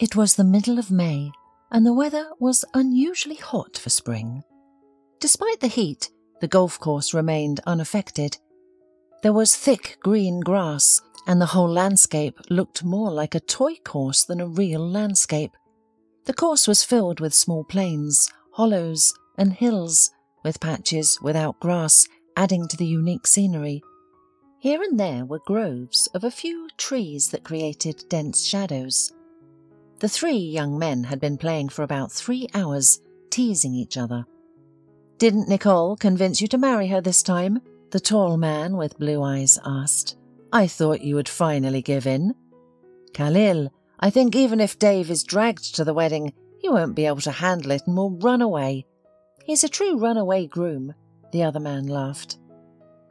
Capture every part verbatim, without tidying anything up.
It was the middle of May, and the weather was unusually hot for spring. Despite the heat, the golf course remained unaffected. There was thick green grass, and the whole landscape looked more like a toy course than a real landscape. The course was filled with small plains, hollows, and hills, with patches without grass, adding to the unique scenery. Here and there were groves of a few trees that created dense shadows. The three young men had been playing for about three hours, teasing each other. "Didn't Nicole convince you to marry her this time?" the tall man with blue eyes asked. "I thought you would finally give in." "Khalil, I think even if Dave is dragged to the wedding, he won't be able to handle it and will run away. He's a true runaway groom," the other man laughed.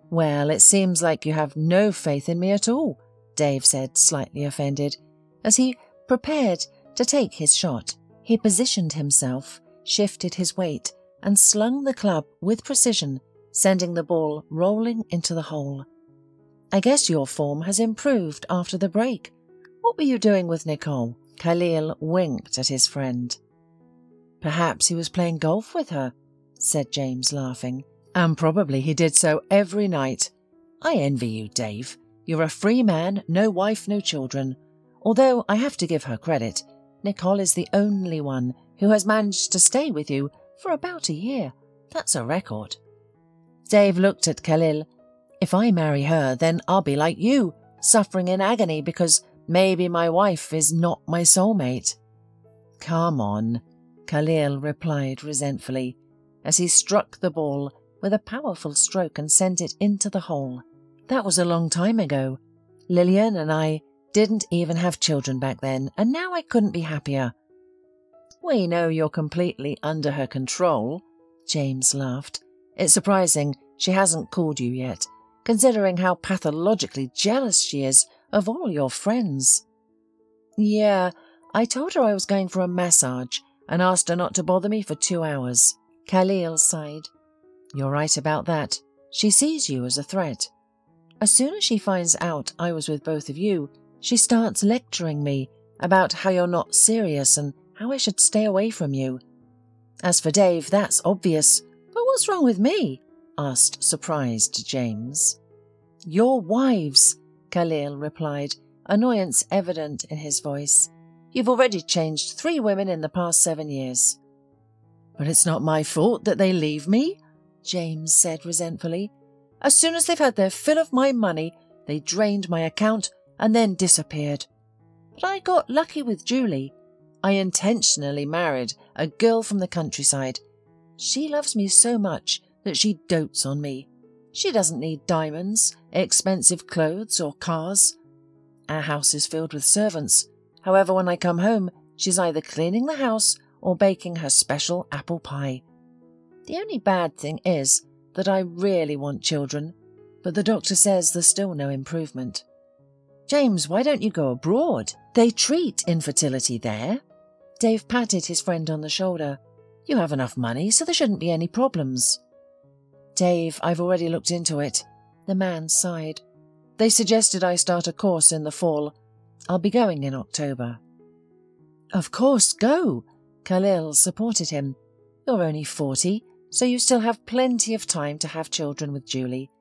"Well, it seems like you have no faith in me at all," Dave said, slightly offended. As he prepared to take his shot, he positioned himself, shifted his weight, and slung the club with precision, sending the ball rolling into the hole. "I guess your form has improved after the break. What were you doing with Nicole?" Khalil winked at his friend. "Perhaps he was playing golf with her," said James, laughing. "And probably he did so every night. I envy you, Dave. You're a free man, no wife, no children. Although I have to give her credit, Nicole is the only one who has managed to stay with you for about a year. That's a record." Dave looked at Khalil. "If I marry her, then I'll be like you, suffering in agony because maybe my wife is not my soulmate." "Come on," Khalil replied resentfully, as he struck the ball with a powerful stroke and sent it into the hole. "That was a long time ago. Lillian and I didn't even have children back then, and now I couldn't be happier." "We know you're completely under her control," James laughed. "It's surprising she hasn't called you yet, considering how pathologically jealous she is of all your friends." "Yeah, I told her I was going for a massage and asked her not to bother me for two hours. Khalil sighed. "You're right about that. She sees you as a threat. As soon as she finds out I was with both of you, she starts lecturing me about how you're not serious and how I should stay away from you. As for Dave, that's obvious. But what's wrong with me?" asked surprised James. "Your wives," Khalil replied, annoyance evident in his voice. "You've already changed three women in the past seven years. "But it's not my fault that they leave me," James said resentfully. "As soon as they've had their fill of my money, they drained my account and then disappeared. But I got lucky with Julie. I intentionally married a girl from the countryside. She loves me so much that she dotes on me. She doesn't need diamonds, expensive clothes or cars. Our house is filled with servants. However, when I come home, she's either cleaning the house or baking her special apple pie. The only bad thing is that I really want children, but the doctor says there's still no improvement." "James, why don't you go abroad? They treat infertility there." Dave patted his friend on the shoulder. "You have enough money, so there shouldn't be any problems." "Dave, I've already looked into it," the man sighed. "They suggested I start a course in the fall. I'll be going in October." "Of course, go," Khalil supported him. "You're only forty. So you still have plenty of time to have children with Julie.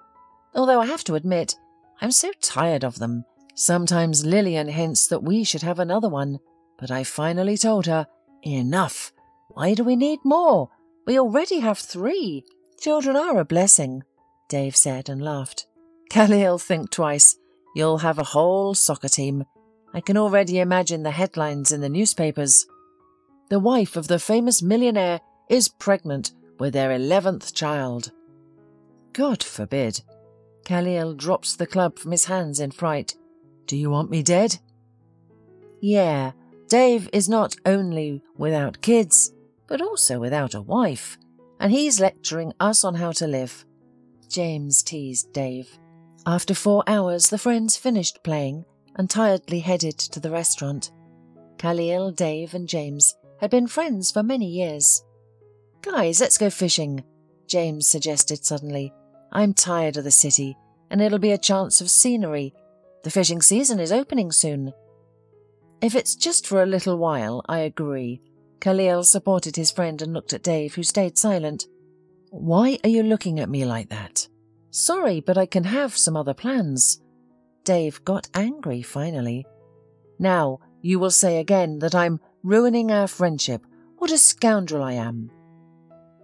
Although I have to admit, I'm so tired of them. Sometimes Lillian hints that we should have another one, but I finally told her, 'Enough! Why do we need more? We already have three. Children are a blessing,'" Dave said and laughed. "Khalil, think twice. You'll have a whole soccer team. I can already imagine the headlines in the newspapers. 'The wife of the famous millionaire is pregnant with their eleventh child.'" "God forbid." Khalil dropped the club from his hands in fright. "Do you want me dead?" "Yeah, Dave is not only without kids, but also without a wife, and he's lecturing us on how to live," James teased Dave. After four hours, the friends finished playing and tiredly headed to the restaurant. Khalil, Dave, and James had been friends for many years. "Guys, let's go fishing," James suggested suddenly. "I'm tired of the city, and it'll be a chance of scenery. The fishing season is opening soon." If it's just for a little while, I agree. Khalil supported his friend and looked at Dave, who stayed silent. Why are you looking at me like that? Sorry, but I can have some other plans. Dave got angry finally. Now, you will say again that I'm ruining our friendship. What a scoundrel I am.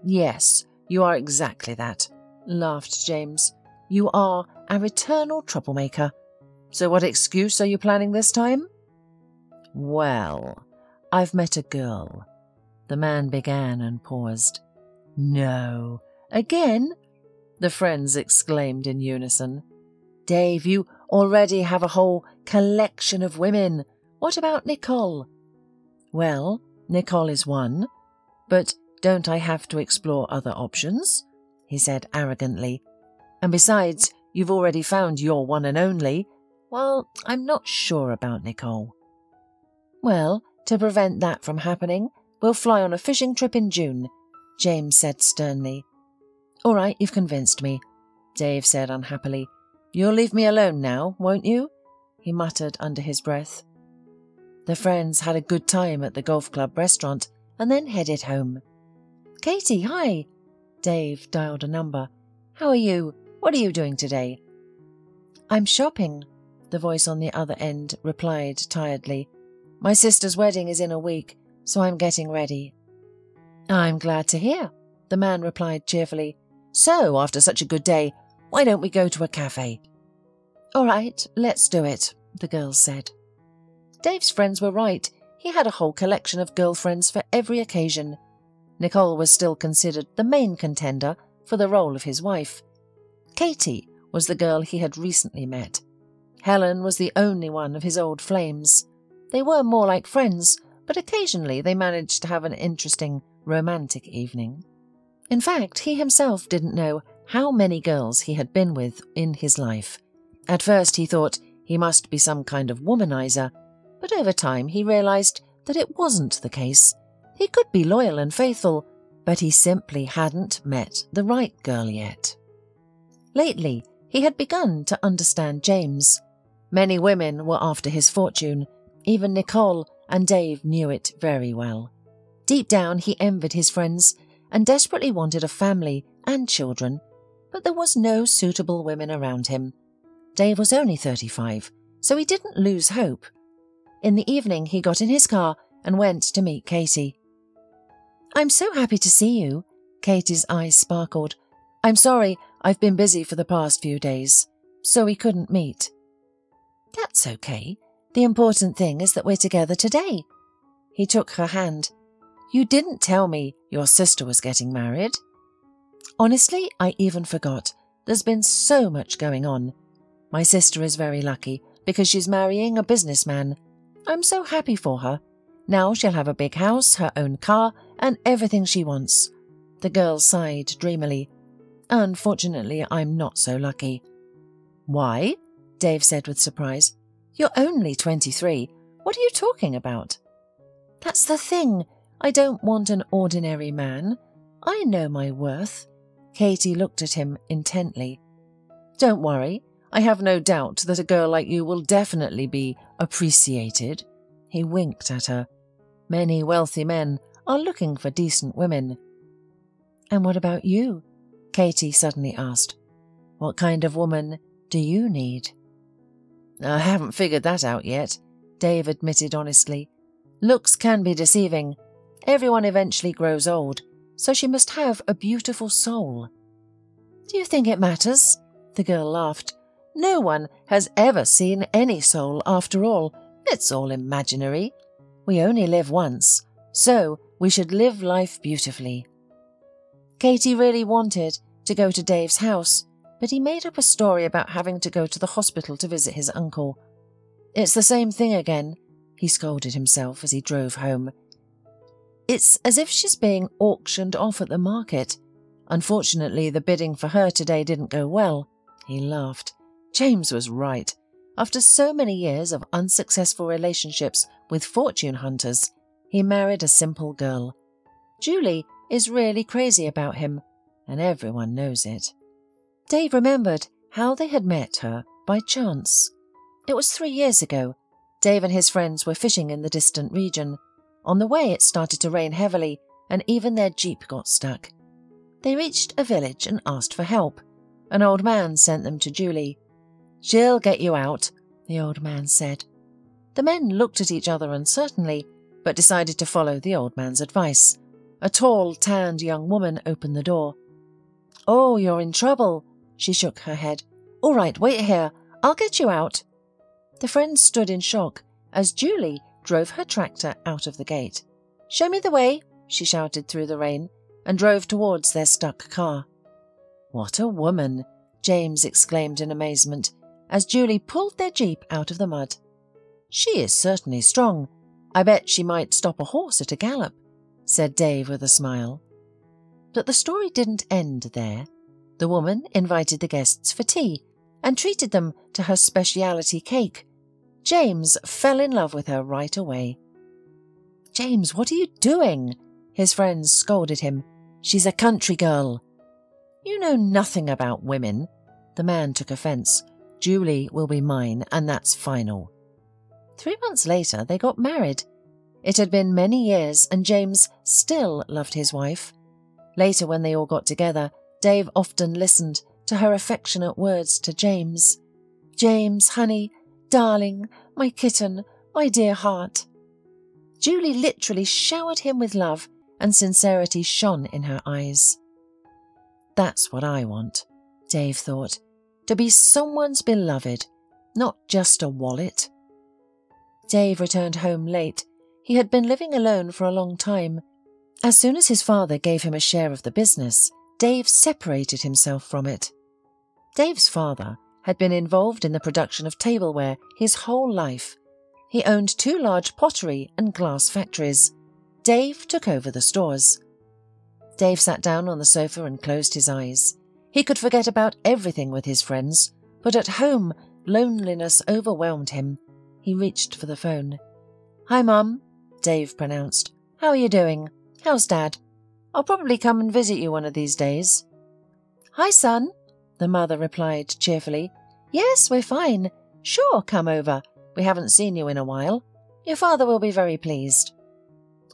Yes, you are exactly that, laughed James. You are our eternal troublemaker. So what excuse are you planning this time? Well, I've met a girl. The man began and paused. No, again? The friends exclaimed in unison. Dave, you already have a whole collection of women. What about Nicole? Well, Nicole is one, but don't I have to explore other options? He said arrogantly. And besides, you've already found your one and only. Well, I'm not sure about Nicole. Well, to prevent that from happening, we'll fly on a fishing trip in June, James said sternly. All right, you've convinced me, Dave said unhappily. You'll leave me alone now, won't you? He muttered under his breath. The friends had a good time at the golf club restaurant and then headed home. Katie, hi. Dave dialed a number. How are you? What are you doing today? I'm shopping, the voice on the other end replied tiredly. My sister's wedding is in a week, so I'm getting ready. I'm glad to hear, the man replied cheerfully. So, after such a good day, why don't we go to a cafe? All right, let's do it, the girls said. Dave's friends were right. He had a whole collection of girlfriends for every occasion. Nicole was still considered the main contender for the role of his wife. Katie was the girl he had recently met. Helen was the only one of his old flames. They were more like friends, but occasionally they managed to have an interesting, romantic evening. In fact, he himself didn't know how many girls he had been with in his life. At first he thought he must be some kind of womanizer, but over time he realized that it wasn't the case. He could be loyal and faithful, but he simply hadn't met the right girl yet. Lately, he had begun to understand James. Many women were after his fortune. Even Nicole and Dave knew it very well. Deep down, he envied his friends and desperately wanted a family and children, but there was no suitable women around him. Dave was only thirty-five, so he didn't lose hope. In the evening, he got in his car and went to meet Katie. I'm so happy to see you. Katie's eyes sparkled. I'm sorry, I've been busy for the past few days, so we couldn't meet. That's okay. The important thing is that we're together today. He took her hand. You didn't tell me your sister was getting married. Honestly, I even forgot. There's been so much going on. My sister is very lucky because she's marrying a businessman. I'm so happy for her. Now she'll have a big house, her own car, and everything she wants. The girl sighed dreamily. Unfortunately, I'm not so lucky. Why? Dave said with surprise. You're only twenty-three. What are you talking about? That's the thing. I don't want an ordinary man. I know my worth. Katie looked at him intently. Don't worry. I have no doubt that a girl like you will definitely be appreciated. He winked at her. Many wealthy men are looking for decent women. And what about you? Katie suddenly asked. What kind of woman do you need? I haven't figured that out yet, Dave admitted honestly. Looks can be deceiving. Everyone eventually grows old, so she must have a beautiful soul. Do you think it matters? The girl laughed. No one has ever seen any soul after all. It's all imaginary. We only live once, so we should live life beautifully. Katie really wanted to go to Dave's house, but he made up a story about having to go to the hospital to visit his uncle. It's the same thing again, he scolded himself as he drove home. It's as if she's being auctioned off at the market. Unfortunately, the bidding for her today didn't go well, he laughed. James was right. After so many years of unsuccessful relationships with fortune hunters, he married a simple girl. Julie is really crazy about him, and everyone knows it. Dave remembered how they had met her by chance. It was three years ago. Dave and his friends were fishing in the distant region. On the way it started to rain heavily, and even their jeep got stuck. They reached a village and asked for help. An old man sent them to Julie. "She'll get you out," the old man said. The men looked at each other uncertainly, but decided to follow the old man's advice. A tall, tanned young woman opened the door. "Oh, you're in trouble," she shook her head. "All right, wait here. I'll get you out." The friends stood in shock as Julie drove her tractor out of the gate. "Show me the way," she shouted through the rain, and drove towards their stuck car. "What a woman!" James exclaimed in amazement as Julie pulled their jeep out of the mud. "She is certainly strong. I bet she might stop a horse at a gallop," said Dave with a smile. But the story didn't end there. The woman invited the guests for tea and treated them to her speciality cake. James fell in love with her right away. "James, what are you doing?" his friends scolded him. "She's a country girl." "You know nothing about women." The man took offence. "Julie will be mine, and that's final." Three months later, they got married. It had been many years, and James still loved his wife. Later, when they all got together, Dave often listened to her affectionate words to James. "James, honey, darling, my kitten, my dear heart." Julie literally showered him with love, and sincerity shone in her eyes. "That's what I want," Dave thought, "to be someone's beloved, not just a wallet." Dave returned home late. He had been living alone for a long time. As soon as his father gave him a share of the business, Dave separated himself from it. Dave's father had been involved in the production of tableware his whole life. He owned two large pottery and glass factories. Dave took over the stores. Dave sat down on the sofa and closed his eyes. He could forget about everything with his friends, but at home, loneliness overwhelmed him. He reached for the phone. "Hi, Mum," Dave pronounced. "How are you doing? How's Dad? I'll probably come and visit you one of these days." "Hi, son," the mother replied cheerfully. "Yes, we're fine. Sure, come over. We haven't seen you in a while. Your father will be very pleased."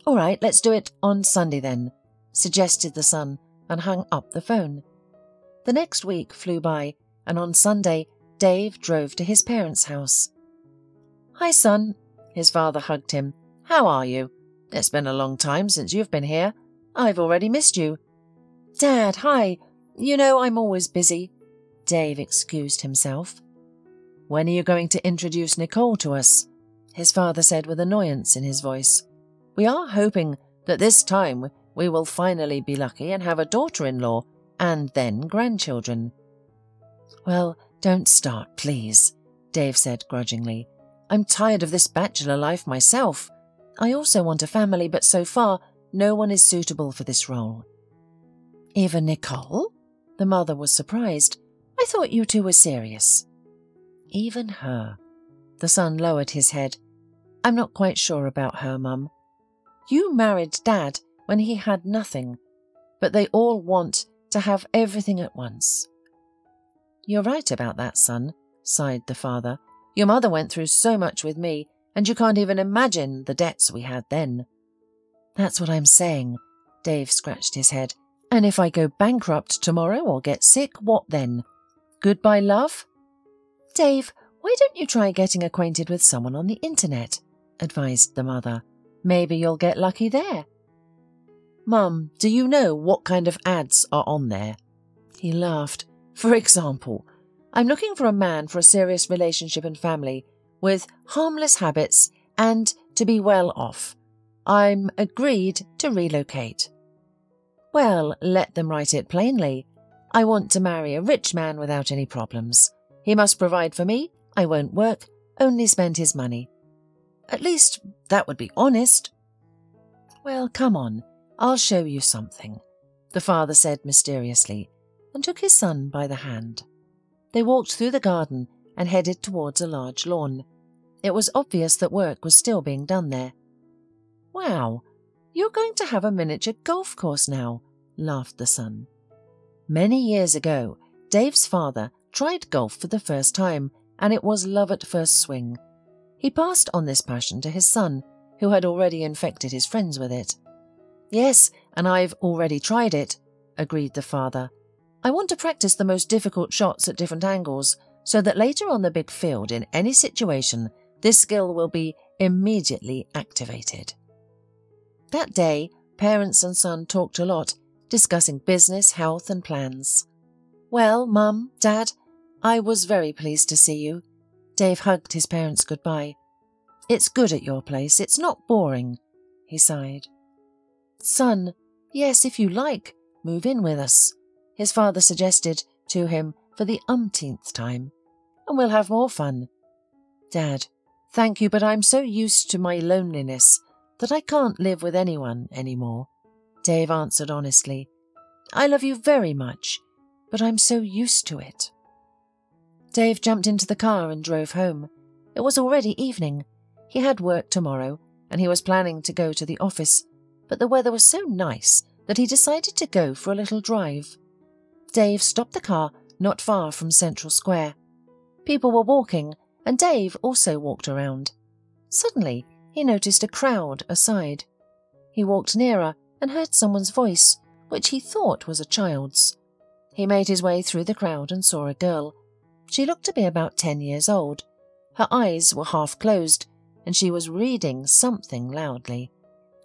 "All right, let's do it on Sunday then," suggested the son, and hung up the phone. The next week flew by, and on Sunday, Dave drove to his parents' house. "Hi, son," his father hugged him. "How are you? It's been a long time since you've been here. I've already missed you." "Dad, hi. You know I'm always busy," Dave excused himself. "When are you going to introduce Nicole to us?" his father said with annoyance in his voice. "We are hoping that this time we will finally be lucky and have a daughter-in-law and then grandchildren." "Well, don't start, please," Dave said grudgingly. "I'm tired of this bachelor life myself. I also want a family, but so far, no one is suitable for this role." "Even Nicole?" The mother was surprised. "I thought you two were serious." "Even her." The son lowered his head. "I'm not quite sure about her, Mum. You married Dad when he had nothing, but they all want to have everything at once." "You're right about that, son," sighed the father. "Your mother went through so much with me, and you can't even imagine the debts we had then." "That's what I'm saying," Dave scratched his head. "And if I go bankrupt tomorrow or get sick, what then? Goodbye, love?" "Dave, why don't you try getting acquainted with someone on the internet?" advised the mother. "Maybe you'll get lucky there." "Mum, do you know what kind of ads are on there?" He laughed. "For example, I'm looking for a man for a serious relationship and family, with harmless habits and to be well off. I'm agreed to relocate." "Well, let them write it plainly. I want to marry a rich man without any problems. He must provide for me. I won't work, only spend his money." At least that would be honest. "Well, come on, I'll show you something," the father said mysteriously, and took his son by the hand. They walked through the garden and headed towards a large lawn. It was obvious that work was still being done there. "Wow, you're going to have a miniature golf course now," laughed the son. Many years ago, Dave's father tried golf for the first time, and it was love at first swing. He passed on this passion to his son, who had already infected his friends with it. "Yes, and I've already tried it," agreed the father. "I want to practice the most difficult shots at different angles, so that later on the big field, in any situation, this skill will be immediately activated." That day, parents and son talked a lot, discussing business, health and plans. "Well, Mum, Dad, I was very pleased to see you." Dave hugged his parents goodbye. "It's good at your place. It's not boring," he sighed. "Son, yes, if you like, move in with us," his father suggested to him for the umpteenth time, "and we'll have more fun." "Dad, thank you, but I'm so used to my loneliness that I can't live with anyone anymore," Dave answered honestly. "I love you very much, but I'm so used to it." Dave jumped into the car and drove home. It was already evening. He had work tomorrow, and he was planning to go to the office, but the weather was so nice that he decided to go for a little drive. Dave stopped the car not far from Central Square. People were walking, and Dave also walked around. Suddenly, he noticed a crowd aside. He walked nearer and heard someone's voice, which he thought was a child's. He made his way through the crowd and saw a girl. She looked to be about ten years old. Her eyes were half closed, and she was reading something loudly.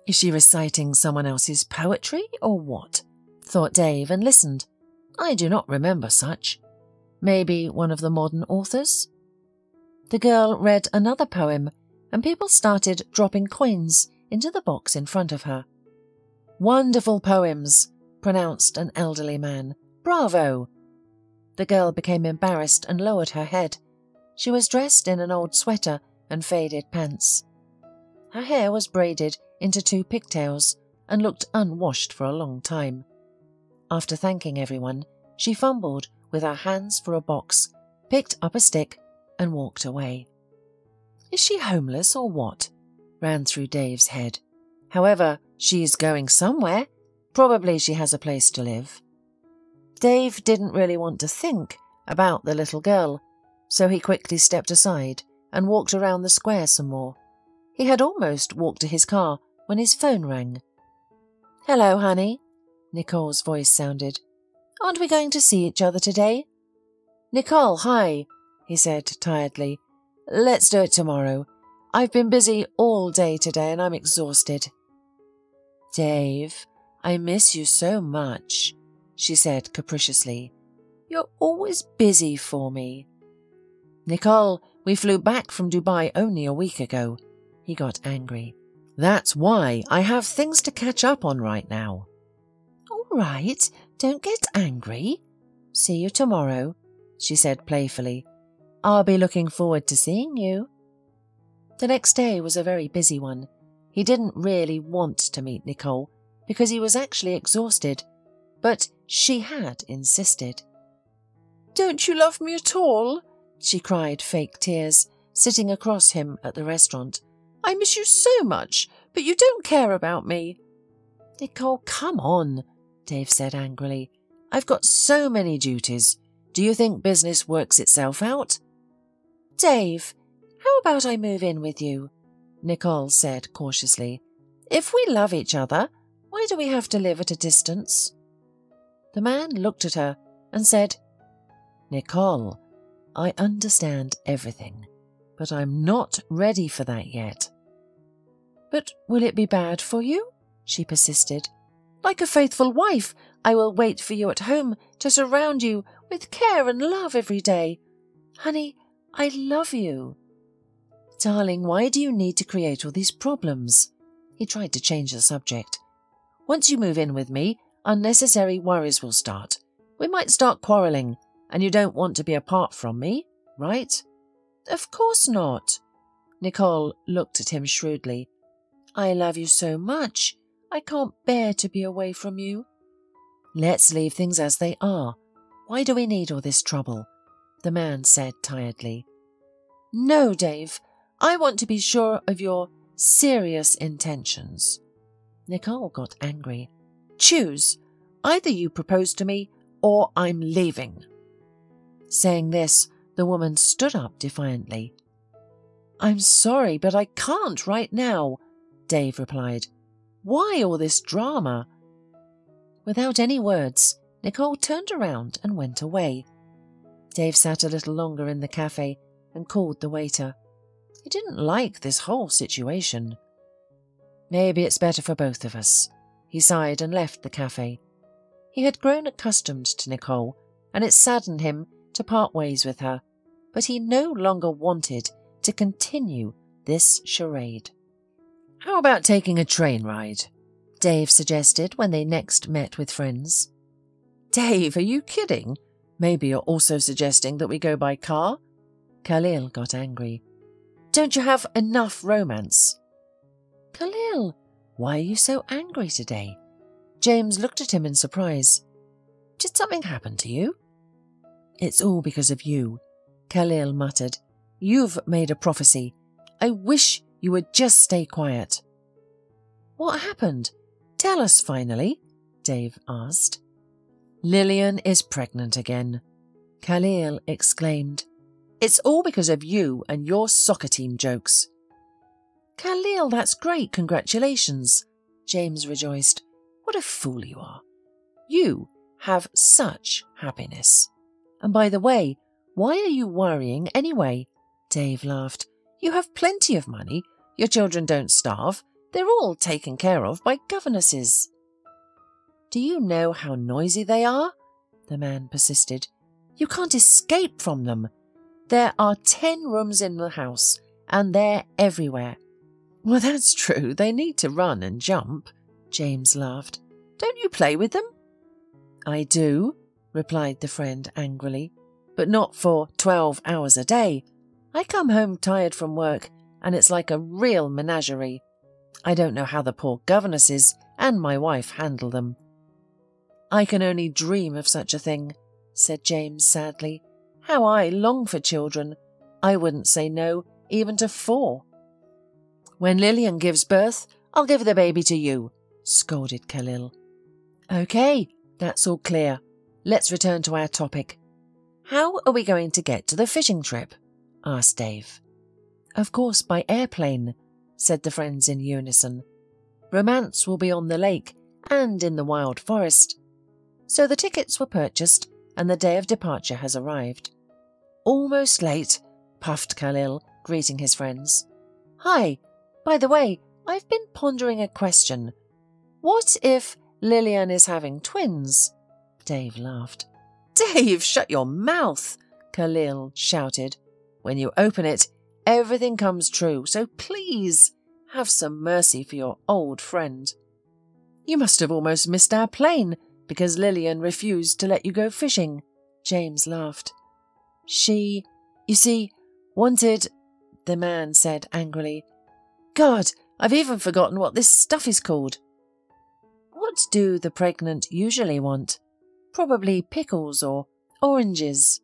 "Is she reciting someone else's poetry, or what?" thought Dave, and listened. "I do not remember such. Maybe one of the modern authors?" The girl read another poem, and people started dropping coins into the box in front of her. "Wonderful poems," pronounced an elderly man. "Bravo!" The girl became embarrassed and lowered her head. She was dressed in an old sweater and faded pants. Her hair was braided into two pigtails and looked unwashed for a long time. After thanking everyone, she fumbled with her hands for a box, picked up a stick, and walked away. "Is she homeless or what?" ran through Dave's head. "However, she is going somewhere. Probably she has a place to live." Dave didn't really want to think about the little girl, so he quickly stepped aside and walked around the square some more. He had almost walked to his car when his phone rang. "Hello, honey," Nicole's voice sounded. "Aren't we going to see each other today?" "Nicole, hi," he said tiredly. "Let's do it tomorrow. I've been busy all day today and I'm exhausted." "Dave, I miss you so much," she said capriciously. "You're always busy for me." "Nicole, we flew back from Dubai only a week ago." He got angry. "That's why I have things to catch up on right now." "All right, don't get angry. See you tomorrow," she said playfully. "I'll be looking forward to seeing you." The next day was a very busy one. He didn't really want to meet Nicole because he was actually exhausted, but she had insisted. "Don't you love me at all?" she cried fake tears, sitting across him at the restaurant. "I miss you so much, but you don't care about me." "Nicole, come on," Dave said angrily. "I've got so many duties. Do you think business works itself out?" "Dave, how about I move in with you?" Nicole said cautiously. "If we love each other, why do we have to live at a distance?" The man looked at her and said, "Nicole, I understand everything, but I'm not ready for that yet." "But will it be bad for you?" she persisted. "Like a faithful wife, I will wait for you at home to surround you with care and love every day. Honey, I love you." "Darling, why do you need to create all these problems?" He tried to change the subject. "Once you move in with me, unnecessary worries will start. We might start quarrelling, and you don't want to be apart from me, right?" "Of course not." Nicole looked at him shrewdly. "I love you so much. I can't bear to be away from you." "Let's leave things as they are. Why do we need all this trouble?" the man said tiredly. "No, Dave. I want to be sure of your serious intentions." Nicole got angry. "Choose. Either you propose to me, or I'm leaving." Saying this, the woman stood up defiantly. I'm sorry, but I can't right now, Dave replied. Why all this drama? Without any words, Nicole turned around and went away. Dave sat a little longer in the cafe and called the waiter. He didn't like this whole situation. Maybe it's better for both of us, he sighed and left the cafe. He had grown accustomed to Nicole, and it saddened him to part ways with her, but he no longer wanted to continue this charade. How about taking a train ride? Dave suggested when they next met with friends. Dave, are you kidding? Maybe you're also suggesting that we go by car? Khalil got angry. Don't you have enough romance? Khalil, why are you so angry today? James looked at him in surprise. Did something happen to you? It's all because of you, Khalil muttered. You've made a prophecy. I wish you would just stay quiet. What happened? Tell us finally, Dave asked. Lillian is pregnant again, Khalil exclaimed. It's all because of you and your soccer team jokes. Khalil, that's great, congratulations, James rejoiced. What a fool you are. You have such happiness. And by the way, why are you worrying anyway? Dave laughed. You have plenty of money. Your children don't starve. They're all taken care of by governesses. Do you know how noisy they are? The man persisted. You can't escape from them. There are ten rooms in the house, and they're everywhere. Well, that's true. They need to run and jump, James laughed. Don't you play with them? I do, replied the friend angrily, but not for twelve hours a day. I come home tired from work, and it's like a real menagerie. I don't know how the poor governesses and my wife handle them. I can only dream of such a thing, said James sadly. How I long for children. I wouldn't say no, even to four. When Lillian gives birth, I'll give the baby to you, scolded Khalil. Okay, that's all clear. Let's return to our topic. How are we going to get to the fishing trip? Asked Dave. Of course, by airplane, said the friends in unison. Romance will be on the lake and in the wild forest. So the tickets were purchased and the day of departure has arrived. Almost late, puffed Khalil, greeting his friends. Hi, by the way, I've been pondering a question. What if Lillian is having twins? Dave laughed. Dave, shut your mouth, Khalil shouted. When you open it, everything comes true, so please have some mercy for your old friend. You must have almost missed our plane because Lillian refused to let you go fishing, James laughed. She, you see, wanted, the man said angrily. God, I've even forgotten what this stuff is called. What do the pregnant usually want? Probably pickles or oranges,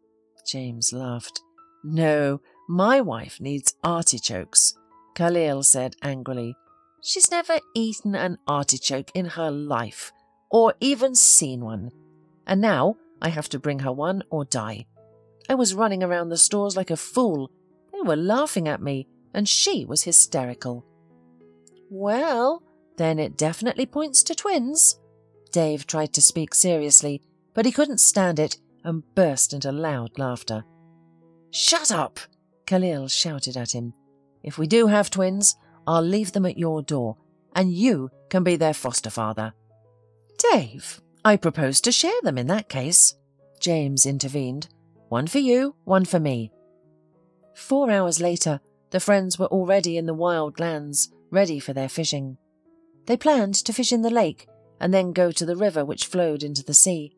James laughed. No, my wife needs artichokes, Khalil said angrily. She's never eaten an artichoke in her life, or even seen one. And now I have to bring her one or die. I was running around the stores like a fool. They were laughing at me, and she was hysterical. Well, then it definitely points to twins. Dave tried to speak seriously, but he couldn't stand it and burst into loud laughter. Shut up! Khalil shouted at him. If we do have twins, I'll leave them at your door, and you can be their foster father. Dave, I propose to share them in that case. James intervened. One for you, one for me. Four hours later, the friends were already in the wild lands, ready for their fishing. They planned to fish in the lake and then go to the river which flowed into the sea.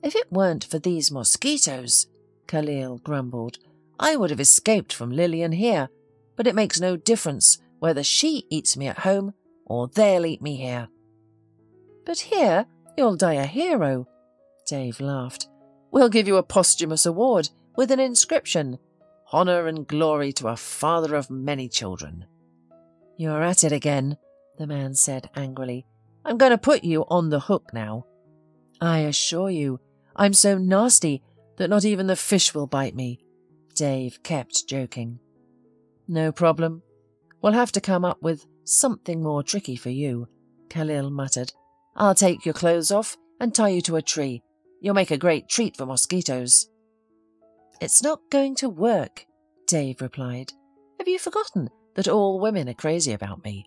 If it weren't for these mosquitoes, Khalil grumbled, I would have escaped from Lillian here, but it makes no difference whether she eats me at home or they'll eat me here. But here you'll die a hero, Dave laughed. We'll give you a posthumous award with an inscription, Honour and glory to a father of many children. You're at it again, the man said angrily. I'm going to put you on the hook now. I assure you, I'm so nasty that not even the fish will bite me, Dave kept joking. No problem. We'll have to come up with something more tricky for you, Khalil muttered. I'll take your clothes off and tie you to a tree. You'll make a great treat for mosquitoes. It's not going to work, Dave replied. Have you forgotten that all women are crazy about me?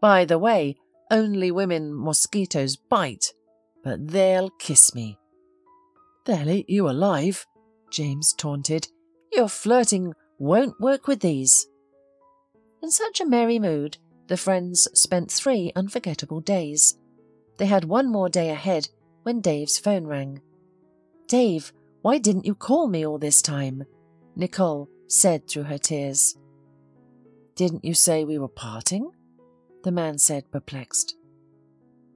By the way, only women mosquitoes bite, but they'll kiss me. They'll eat you alive, James taunted. Your flirting won't work with these. In such a merry mood, the friends spent three unforgettable days. They had one more day ahead when Dave's phone rang. Dave, why didn't you call me all this time? Nicole said through her tears. Didn't you say we were parting? The man said, perplexed.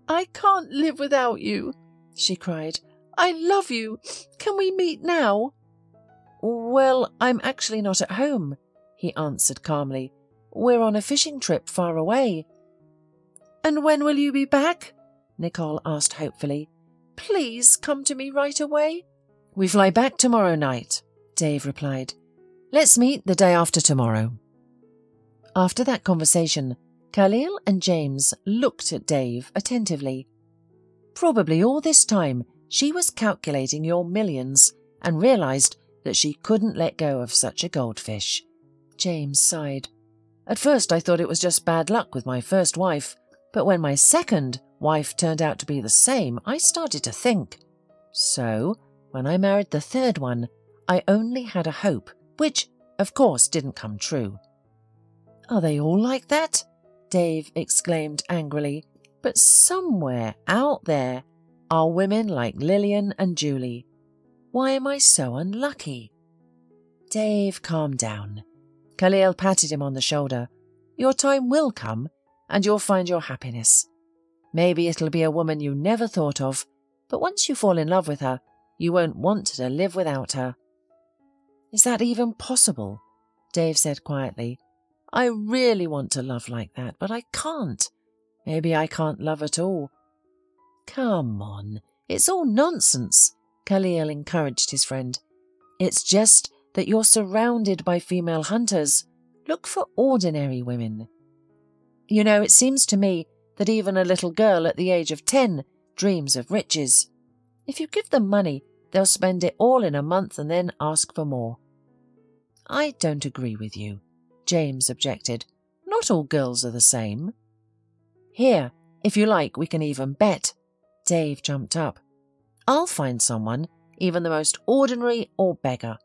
I can't live without you, she cried. I love you. Can we meet now? Well, I'm actually not at home, he answered calmly. We're on a fishing trip far away. And when will you be back? Nicole asked hopefully. Please come to me right away. We fly back tomorrow night, Dave replied. Let's meet the day after tomorrow. After that conversation, Khalil and James looked at Dave attentively. Probably all this time she was calculating your millions and realized that she couldn't let go of such a goldfish. James sighed. At first I thought it was just bad luck with my first wife, but when my second wife turned out to be the same, I started to think. So, when I married the third one, I only had a hope, which, of course, didn't come true. Are they all like that? Dave exclaimed angrily. But somewhere out there are women like Lillian and Julie. Why am I so unlucky? Dave, calm down. Khalil patted him on the shoulder. Your time will come, and you'll find your happiness. Maybe it'll be a woman you never thought of, but once you fall in love with her, you won't want to live without her. Is that even possible? Dave said quietly. I really want to love like that, but I can't. Maybe I can't love at all. Come on, it's all nonsense, Khalil encouraged his friend. It's just that you're surrounded by female hunters. Look for ordinary women. You know, it seems to me that even a little girl at the age of ten dreams of riches. If you give them money, they'll spend it all in a month and then ask for more. I don't agree with you, James objected. Not all girls are the same. Here, if you like, we can even bet. Dave jumped up. I'll find someone, even the most ordinary or beggar,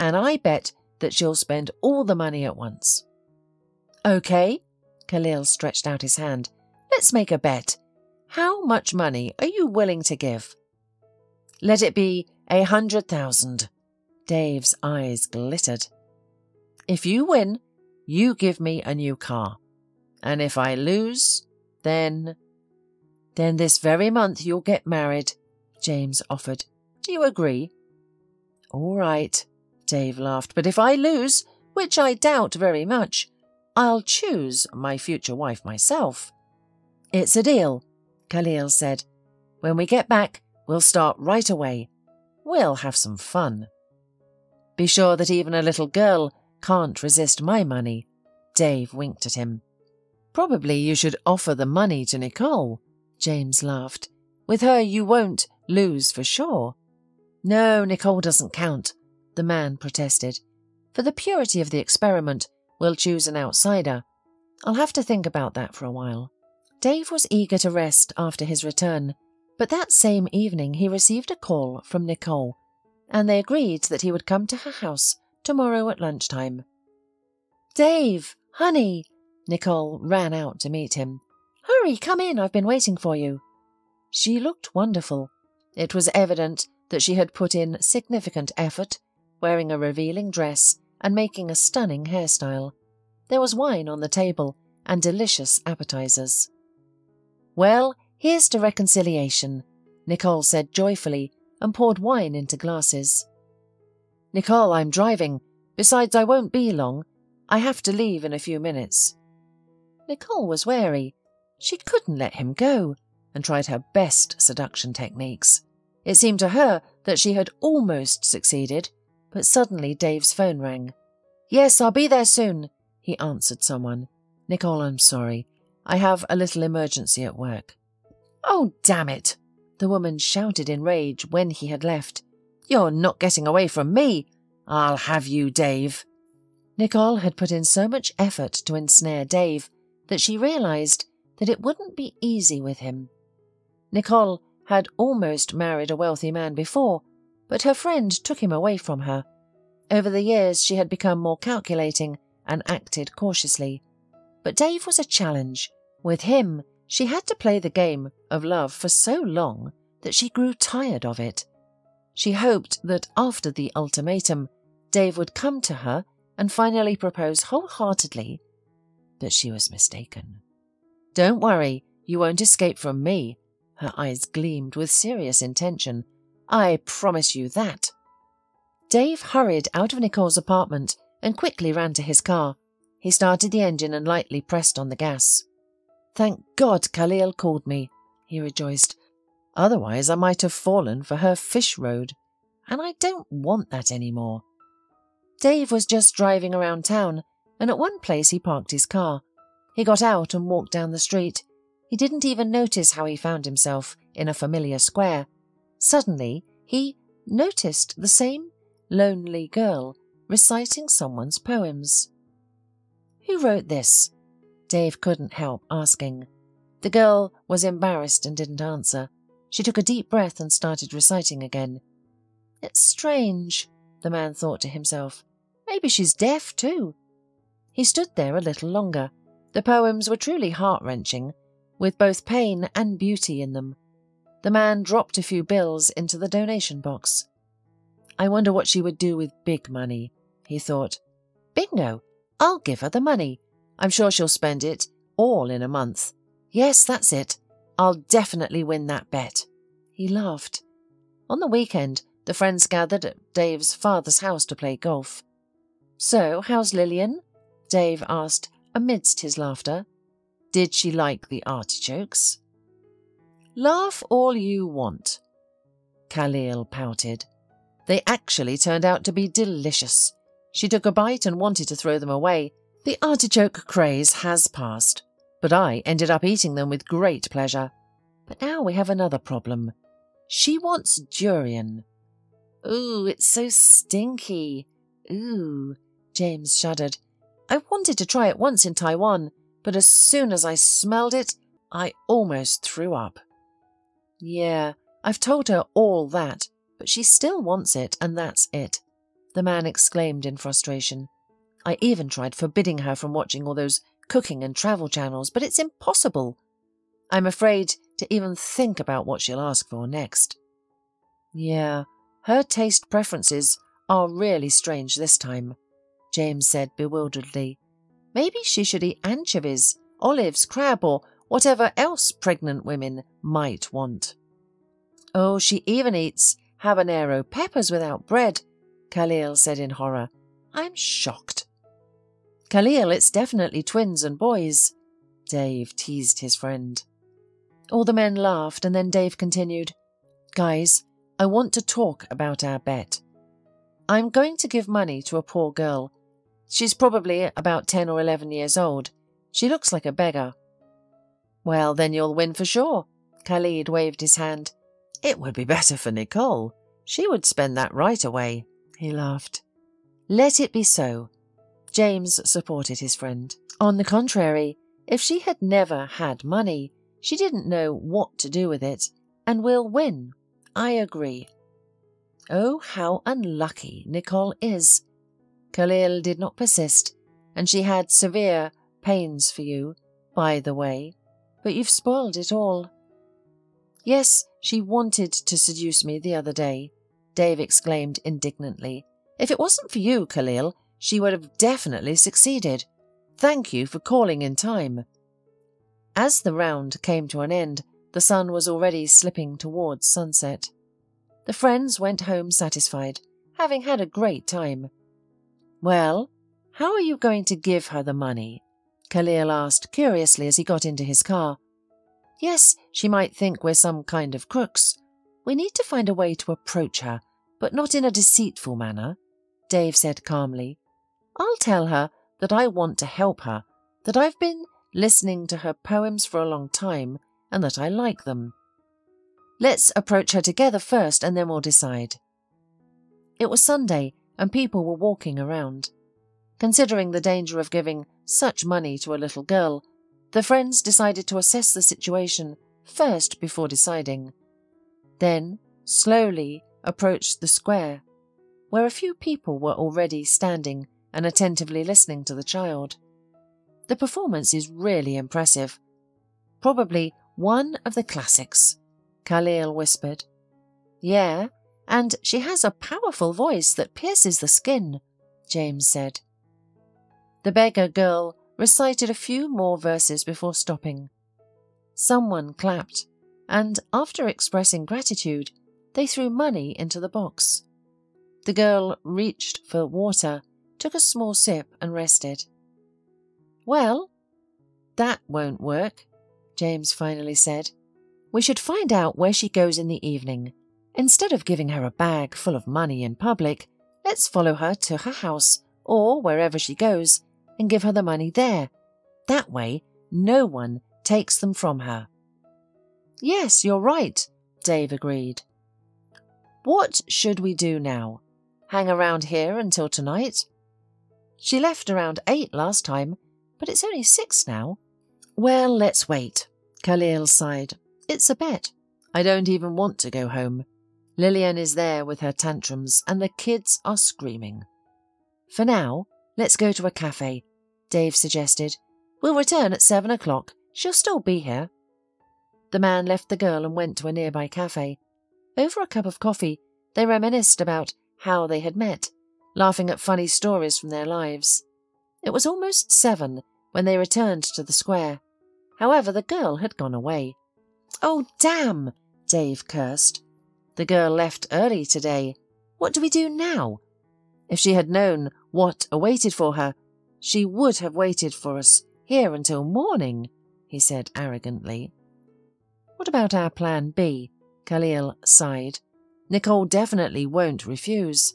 and I bet that she'll spend all the money at once. Okay, Khalil stretched out his hand. Let's make a bet. How much money are you willing to give? Let it be a hundred thousand. Dave's eyes glittered. If you win, you give me a new car. And if I lose, then... Then this very month you'll get married, James offered. Do you agree? All right, Dave laughed. But if I lose, which I doubt very much, I'll choose my future wife myself. It's a deal, Khalil said. When we get back, we'll start right away. We'll have some fun. Be sure that even a little girl can't resist my money, Dave winked at him. Probably you should offer the money to Nicole, James laughed. With her you won't lose for sure. No, Nicole doesn't count, the man protested. For the purity of the experiment, we'll choose an outsider. I'll have to think about that for a while. Dave was eager to rest after his return, but that same evening he received a call from Nicole, and they agreed that he would come to her house tomorrow at lunchtime. Dave, honey! Nicole ran out to meet him. Hurry, come in, I've been waiting for you. She looked wonderful. It was evident that she had put in significant effort, wearing a revealing dress and making a stunning hairstyle. There was wine on the table and delicious appetizers. Well, here's to reconciliation, Nicole said joyfully and poured wine into glasses. Nicole, I'm driving. Besides, I won't be long. I have to leave in a few minutes. Nicole was wary. She couldn't let him go and tried her best seduction techniques. It seemed to her that she had almost succeeded, but suddenly Dave's phone rang. Yes, I'll be there soon. he answered someone. "Nicole, I'm sorry. I have a little emergency at work." "Oh, damn it!" the woman shouted in rage when he had left. "You're not getting away from me! I'll have you, Dave!" Nicole had put in so much effort to ensnare Dave that she realized that it wouldn't be easy with him. Nicole had almost married a wealthy man before, but her friend took him away from her. Over the years she had become more calculating and acted cautiously. But Dave was a challenge. With him, she had to play the game of love for so long that she grew tired of it. She hoped that after the ultimatum, Dave would come to her and finally propose wholeheartedly, but she was mistaken. "Don't worry, you won't escape from me." Her eyes gleamed with serious intention. "I promise you that." Dave hurried out of Nicole's apartment and quickly ran to his car. He started the engine and lightly pressed on the gas. "Thank God Khalil called me," he rejoiced. "Otherwise I might have fallen for her fish road, and I don't want that anymore." Dave was just driving around town, and at one place he parked his car. He got out and walked down the street. He didn't even notice how he found himself in a familiar square. Suddenly, he noticed the same lonely girl reciting someone's poems. "Who wrote this?" Dave couldn't help asking. The girl was embarrassed and didn't answer. She took a deep breath and started reciting again. "It's strange," the man thought to himself. "Maybe she's deaf too." He stood there a little longer. The poems were truly heart-wrenching, with both pain and beauty in them. The man dropped a few bills into the donation box. "I wonder what she would do with big money," he thought. "Bingo! I'll give her the money. I'm sure she'll spend it all in a month. Yes, that's it. I'll definitely win that bet." He laughed. On the weekend, the friends gathered at Dave's father's house to play golf. "So, how's Lillian?" Dave asked amidst his laughter. "Did she like the artichokes?" "Laugh all you want," Khalil pouted. "They actually turned out to be delicious. She took a bite and wanted to throw them away. The artichoke craze has passed, but I ended up eating them with great pleasure. But now we have another problem. She wants durian." "Ooh, it's so stinky." "Ooh," James shuddered. "I wanted to try it once in Taiwan, but as soon as I smelled it, I almost threw up." "Yeah, I've told her all that, but she still wants it, and that's it," the man exclaimed in frustration. "I even tried forbidding her from watching all those cooking and travel channels, but it's impossible. I'm afraid to even think about what she'll ask for next." "Yeah, her taste preferences are really strange this time," James said bewilderedly. "Maybe she should eat anchovies, olives, crab, or whatever else pregnant women might want." "Oh, she even eats habanero peppers without bread," Khalil said in horror. "I'm shocked." "Khalil, it's definitely twins and boys," Dave teased his friend. All the men laughed, and then Dave continued, "Guys, I want to talk about our bet. I'm going to give money to a poor girl. She's probably about ten or eleven years old. She looks like a beggar." "Well, then you'll win for sure," Khalid waved his hand. "It would be better for Nicole. She would spend that right away," he laughed. "Let it be so," James supported his friend. On the contrary, if she had never had money, she didn't know what to do with it, and will win. I agree. Oh, how unlucky Nicole is. Khalil did not persist, and she had severe pains for you, by the way, but you've spoiled it all. "Yes, she wanted to seduce me the other day," Dave exclaimed indignantly. "If it wasn't for you, Khalil, she would have definitely succeeded. Thank you for calling in time." As the round came to an end, the sun was already slipping towards sunset. The friends went home satisfied, having had a great time. "Well, how are you going to give her the money?" Khalil asked curiously as he got into his car. "Yes, she might think we're some kind of crooks. We need to find a way to approach her, but not in a deceitful manner," Dave said calmly. "I'll tell her that I want to help her, that I've been listening to her poems for a long time and that I like them. Let's approach her together first and then we'll decide. It was Sunday and people were walking around. Considering the danger of giving such money to a little girl, the friends decided to assess the situation first before deciding. Then, slowly approached the square, where a few people were already standing and attentively listening to the child. The performance is really impressive. Probably one of the classics, Khalil whispered. Yeah, and she has a powerful voice that pierces the skin, James said. The beggar girl recited a few more verses before stopping. Someone clapped, and after expressing gratitude, they threw money into the box. The girl reached for water, took a small sip and rested. Well, that won't work, James finally said. We should find out where she goes in the evening. Instead of giving her a bag full of money in public, let's follow her to her house or wherever she goes and give her the money there. That way, no one takes them from her. Yes, you're right, Dave agreed. What should we do now? Hang around here until tonight? She left around eight last time, but it's only six now. Well, let's wait, Khalil sighed. It's a bet. I don't even want to go home. Lillian is there with her tantrums and the kids are screaming. For now, let's go to a cafe, Dave suggested. We'll return at seven o'clock. She'll still be here. The man left the girl and went to a nearby cafe. Over a cup of coffee, they reminisced about how they had met, laughing at funny stories from their lives. It was almost seven when they returned to the square. However, the girl had gone away. Oh, damn, Dave cursed. The girl left early today. What do we do now? If she had known what awaited for her, she would have waited for us here until morning, he said arrogantly. What about our plan B? Khalil sighed. Nicole definitely won't refuse.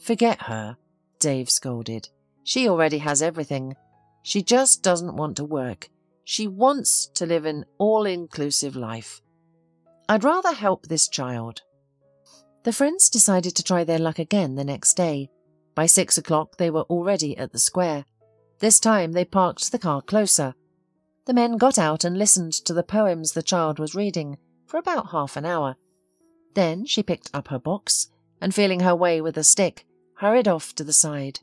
Forget her, Dave scolded. She already has everything. She just doesn't want to work. She wants to live an all-inclusive life. I'd rather help this child. The friends decided to try their luck again the next day. By six o'clock they were already at the square. This time they parked the car closer. The men got out and listened to the poems the child was reading for about half an hour. Then she picked up her box and, feeling her way with a stick, hurried off to the side.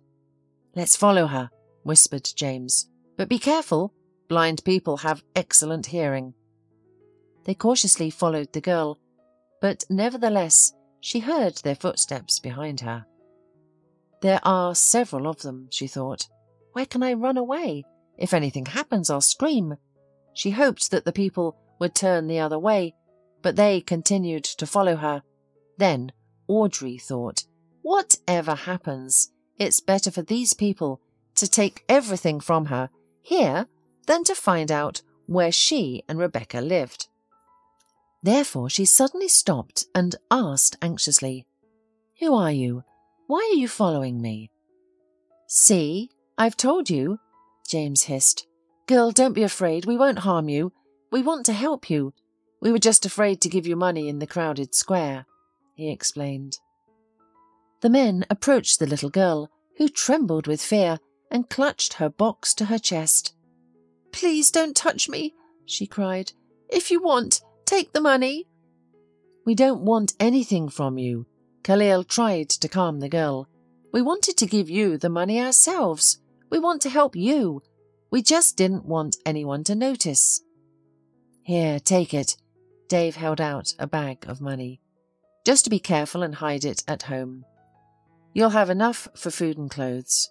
Let's follow her, whispered James. But be careful, blind people have excellent hearing. They cautiously followed the girl, but nevertheless she heard their footsteps behind her. There are several of them, she thought. Where can I run away? If anything happens, I'll scream. She hoped that the people would turn the other way, but they continued to follow her. Then Audrey thought, whatever happens, it's better for these people to take everything from her here than to find out where she and Rebecca lived. Therefore she suddenly stopped and asked anxiously, Who are you? Why are you following me? See, I've told you, James hissed. Girl, don't be afraid, we won't harm you. We want to help you. We were just afraid to give you money in the crowded square, he explained. The men approached the little girl, who trembled with fear and clutched her box to her chest. Please don't touch me, she cried. If you want, take the money. We don't want anything from you, Khalil tried to calm the girl. We wanted to give you the money ourselves. We want to help you. We just didn't want anyone to notice. Here, take it. Dave held out a bag of money. Just to be careful and hide it at home. You'll have enough for food and clothes.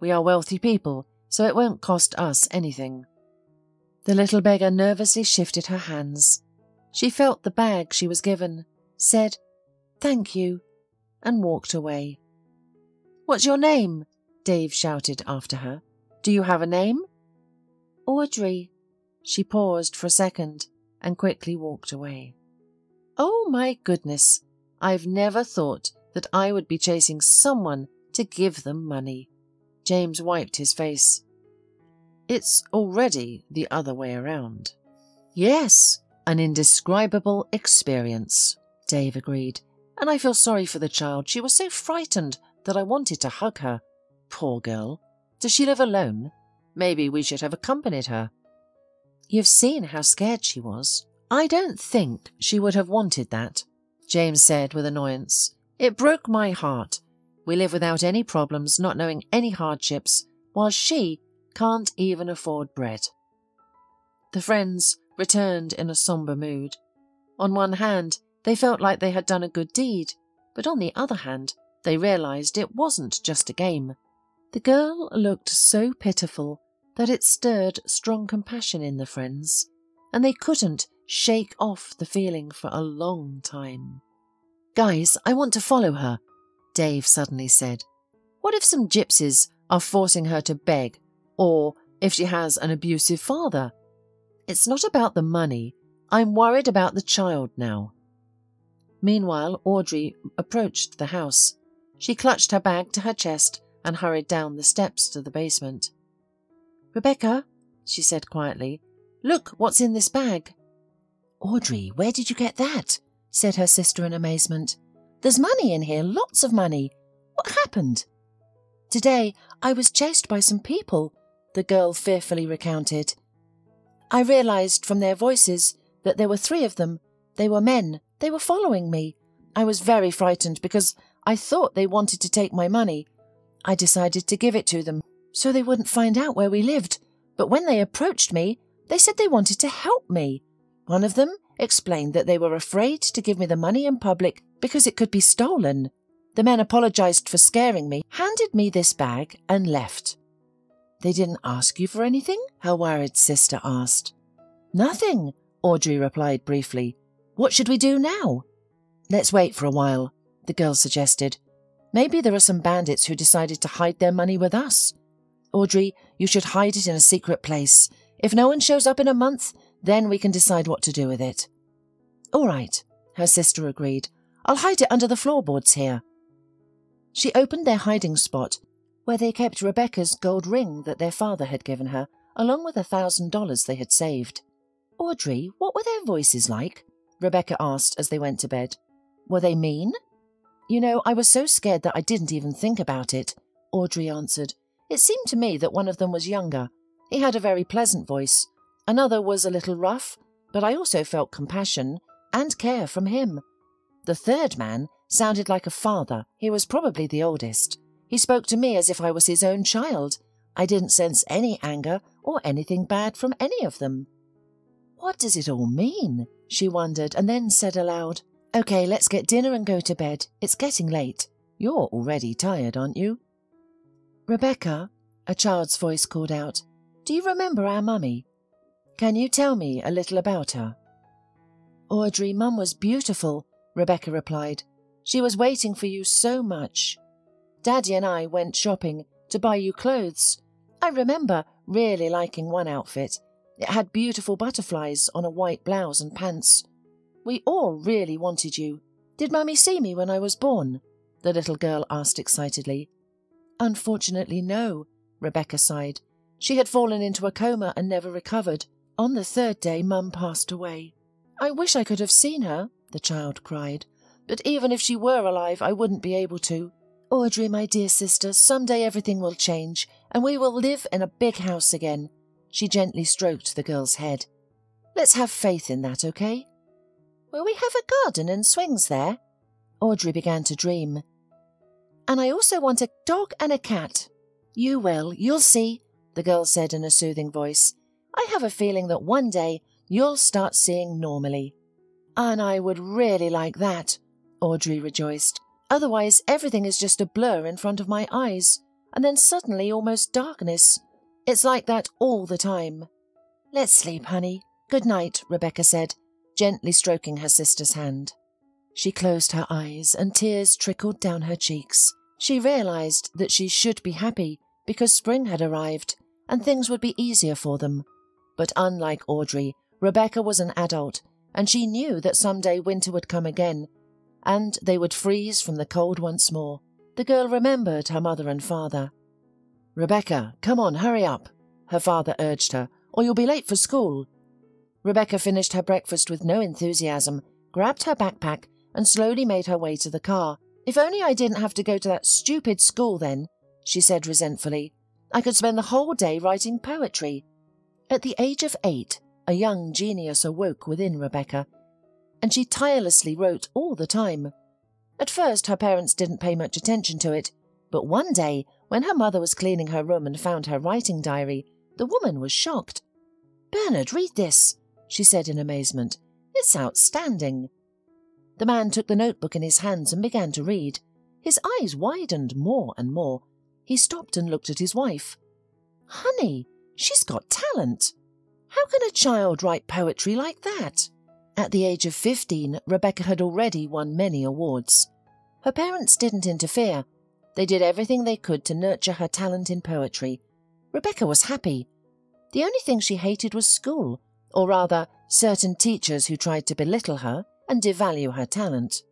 We are wealthy people, so it won't cost us anything. The little beggar nervously shifted her hands. She felt the bag she was given, said, Thank you, and walked away. What's your name? Dave shouted after her. Do you have a name? Audrey. She paused for a second and quickly walked away. Oh my goodness! I've never thought that I would be chasing someone to give them money. James wiped his face. It's already the other way around. Yes, an indescribable experience, Dave agreed, and I feel sorry for the child. She was so frightened that I wanted to hug her. Poor girl. Does she live alone? Maybe we should have accompanied her. You've seen how scared she was. I don't think she would have wanted that, James said with annoyance. It broke my heart. We live without any problems, not knowing any hardships, while she can't even afford bread. The friends returned in a somber mood. On one hand, they felt like they had done a good deed, but on the other hand, they realized it wasn't just a game. The girl looked so pitiful that it stirred strong compassion in the friends, and they couldn't shake off the feeling for a long time. Guys, I want to follow her, Dave suddenly said. What if some gypsies are forcing her to beg, or if she has an abusive father? It's not about the money. I'm worried about the child now. Meanwhile, Audrey approached the house. She clutched her bag to her chest and hurried down the steps to the basement. Rebecca, she said quietly, look what's in this bag. Audrey, where did you get that? Said her sister in amazement. There's money in here, lots of money. What happened? Today I was chased by some people, the girl fearfully recounted. I realized from their voices that there were three of them. They were men. They were following me. I was very frightened because I thought they wanted to take my money. I decided to give it to them so they wouldn't find out where we lived. But when they approached me, they said they wanted to help me. One of them explained that they were afraid to give me the money in public because it could be stolen. The men apologized for scaring me, handed me this bag and left. They didn't ask you for anything? Her worried sister asked. Nothing, Audrey replied briefly. What should we do now? Let's wait for a while, the girl suggested. Maybe there are some bandits who decided to hide their money with us. Audrey, you should hide it in a secret place. If no one shows up in a month, then we can decide what to do with it. All right, her sister agreed. I'll hide it under the floorboards here. She opened their hiding spot, where they kept Rebecca's gold ring that their father had given her, along with a thousand dollars they had saved. Audrey, what were their voices like? Rebecca asked as they went to bed. Were they mean? You know, I was so scared that I didn't even think about it, Audrey answered. It seemed to me that one of them was younger. He had a very pleasant voice. Another was a little rough, but I also felt compassion and care from him. The third man sounded like a father. He was probably the oldest. He spoke to me as if I was his own child. I didn't sense any anger or anything bad from any of them. What does it all mean? She wondered, and then said aloud, Okay, let's get dinner and go to bed. It's getting late. You're already tired, aren't you? Rebecca, a child's voice called out, Do you remember our mummy? Can you tell me a little about her? Audrey, Mum was beautiful, Rebecca replied. She was waiting for you so much. Daddy and I went shopping to buy you clothes. I remember really liking one outfit. It had beautiful butterflies on a white blouse and pants. We all really wanted you. Did Mummy see me when I was born? The little girl asked excitedly. Unfortunately, no, Rebecca sighed. She had fallen into a coma and never recovered. On the third day, Mum passed away. I wish I could have seen her, the child cried. But even if she were alive, I wouldn't be able to. Audrey, my dear sister, someday everything will change, and we will live in a big house again. She gently stroked the girl's head. Let's have faith in that, okay? Will we have a garden and swings there? Audrey began to dream. And I also want a dog and a cat. You will, you'll see, the girl said in a soothing voice. I have a feeling that one day you'll start seeing normally. And I would really like that, Audrey rejoiced. Otherwise, everything is just a blur in front of my eyes, and then suddenly almost darkness. It's like that all the time. Let's sleep, honey. Good night, Rebecca said, gently stroking her sister's hand. She closed her eyes and tears trickled down her cheeks. She realized that she should be happy because spring had arrived and things would be easier for them. But unlike Audrey, Rebecca was an adult, and she knew that someday winter would come again and they would freeze from the cold once more. The girl remembered her mother and father. "Rebecca, come on, hurry up," her father urged her, "or you'll be late for school." Rebecca finished her breakfast with no enthusiasm, grabbed her backpack, and slowly made her way to the car. "If only I didn't have to go to that stupid school then," she said resentfully. "I could spend the whole day writing poetry." At the age of eight, a young genius awoke within Rebecca, and she tirelessly wrote all the time. At first her parents didn't pay much attention to it, but one day, when her mother was cleaning her room and found her writing diary, the woman was shocked. "Bernard, read this," she said in amazement. "It's outstanding." The man took the notebook in his hands and began to read. His eyes widened more and more. He stopped and looked at his wife. "Honey, she's got talent. How can a child write poetry like that?" At the age of fifteen, Rebecca had already won many awards. Her parents didn't interfere. They did everything they could to nurture her talent in poetry. Rebecca was happy. The only thing she hated was school, or rather, certain teachers who tried to belittle her and devalue her talent.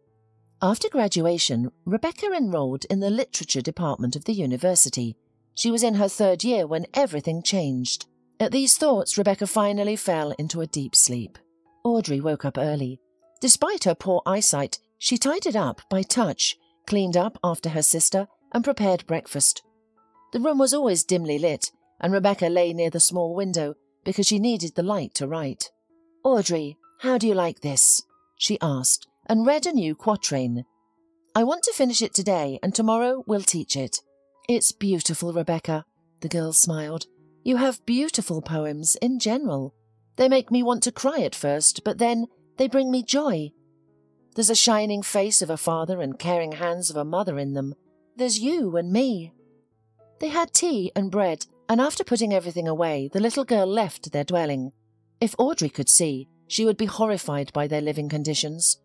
After graduation, Rebecca enrolled in the literature department of the university. She was in her third year when everything changed. At these thoughts, Rebecca finally fell into a deep sleep. Audrey woke up early. Despite her poor eyesight, she tied it up by touch, cleaned up after her sister, and prepared breakfast. The room was always dimly lit, and Rebecca lay near the small window because she needed the light to write. "Audrey, how do you like this?" she asked, and read a new quatrain. "I want to finish it today, and tomorrow we'll teach it." "It's beautiful, Rebecca," the girl smiled. "You have beautiful poems in general. They make me want to cry at first, but then they bring me joy. There's a shining face of a father and caring hands of a mother in them. There's you and me." They had tea and bread, and after putting everything away, the little girl left their dwelling. If Audrey could see, she would be horrified by their living conditions.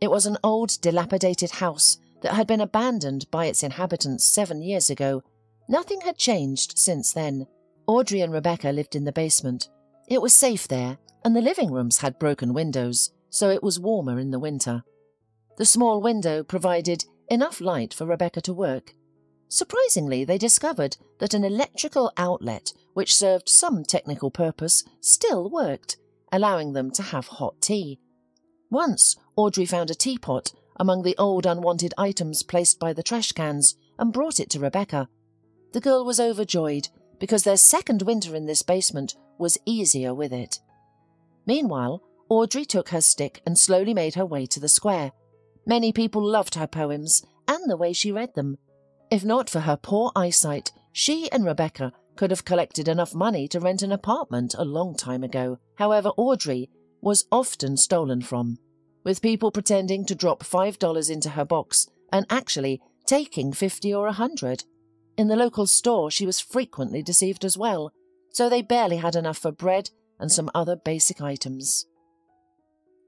It was an old, dilapidated house that had been abandoned by its inhabitants seven years ago. Nothing had changed since then. Audrey and Rebecca lived in the basement. It was safe there, and the living rooms had broken windows, so it was warmer in the winter. The small window provided enough light for Rebecca to work. Surprisingly, they discovered that an electrical outlet, which served some technical purpose, still worked, allowing them to have hot tea. Once, Audrey found a teapot among the old unwanted items placed by the trash cans and brought it to Rebecca. The girl was overjoyed because their second winter in this basement was easier with it. Meanwhile, Audrey took her stick and slowly made her way to the square. Many people loved her poems and the way she read them. If not for her poor eyesight, she and Rebecca could have collected enough money to rent an apartment a long time ago. However, Audrey was often stolen from, with people pretending to drop five dollars into her box and actually taking fifty or a hundred. In the local store, she was frequently deceived as well, so they barely had enough for bread and some other basic items.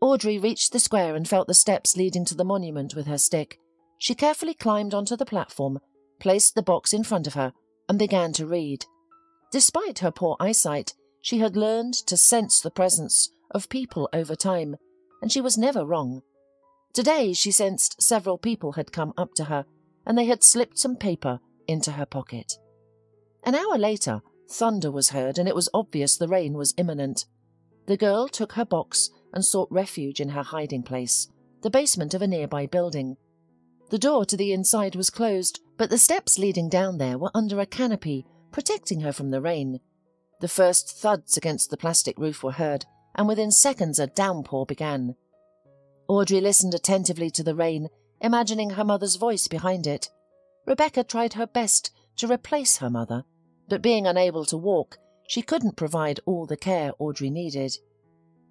Audrey reached the square and felt the steps leading to the monument with her stick. She carefully climbed onto the platform, placed the box in front of her, and began to read. Despite her poor eyesight, she had learned to sense the presence of people over time, and she was never wrong. Today she sensed several people had come up to her, and they had slipped some paper into her pocket. An hour later, thunder was heard, and it was obvious the rain was imminent. The girl took her box and sought refuge in her hiding place, the basement of a nearby building. The door to the inside was closed, but the steps leading down there were under a canopy, protecting her from the rain. The first thuds against the plastic roof were heard, and within seconds a downpour began. Audrey listened attentively to the rain, imagining her mother's voice behind it. Rebecca tried her best to replace her mother, but being unable to walk, she couldn't provide all the care Audrey needed.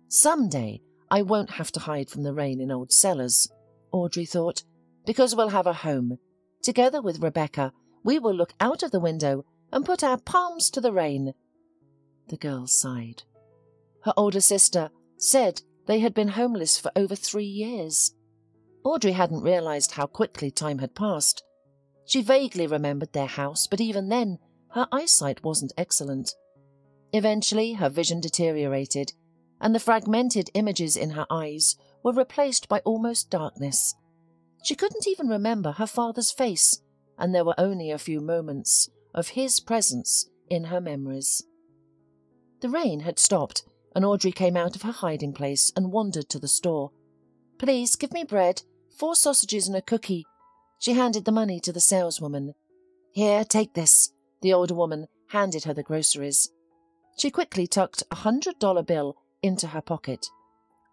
"Someday I won't have to hide from the rain in old cellars," Audrey thought, "because we'll have a home. Together with Rebecca, we will look out of the window and put our palms to the rain." The girl sighed. Her older sister said they had been homeless for over three years. Audrey hadn't realized how quickly time had passed. She vaguely remembered their house, but even then, her eyesight wasn't excellent. Eventually, her vision deteriorated, and the fragmented images in her eyes were replaced by almost darkness. She couldn't even remember her father's face, and there were only a few moments of his presence in her memories. The rain had stopped, and Audrey came out of her hiding place and wandered to the store. "Please give me bread, four sausages and a cookie." She handed the money to the saleswoman. "Here, take this." The older woman handed her the groceries. She quickly tucked a hundred dollar bill into her pocket.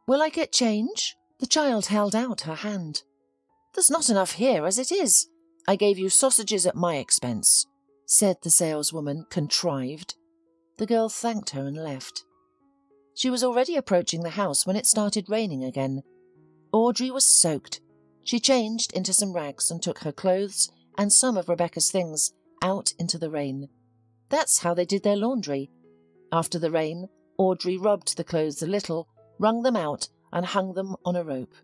"Will I get change?" The child held out her hand. "There's not enough here as it is. I gave you sausages at my expense," said the saleswoman, contrived. The girl thanked her and left. She was already approaching the house when it started raining again. Audrey was soaked. She changed into some rags and took her clothes and some of Rebecca's things out into the rain. That's how they did their laundry. After the rain, Audrey rubbed the clothes a little, wrung them out, and hung them on a rope.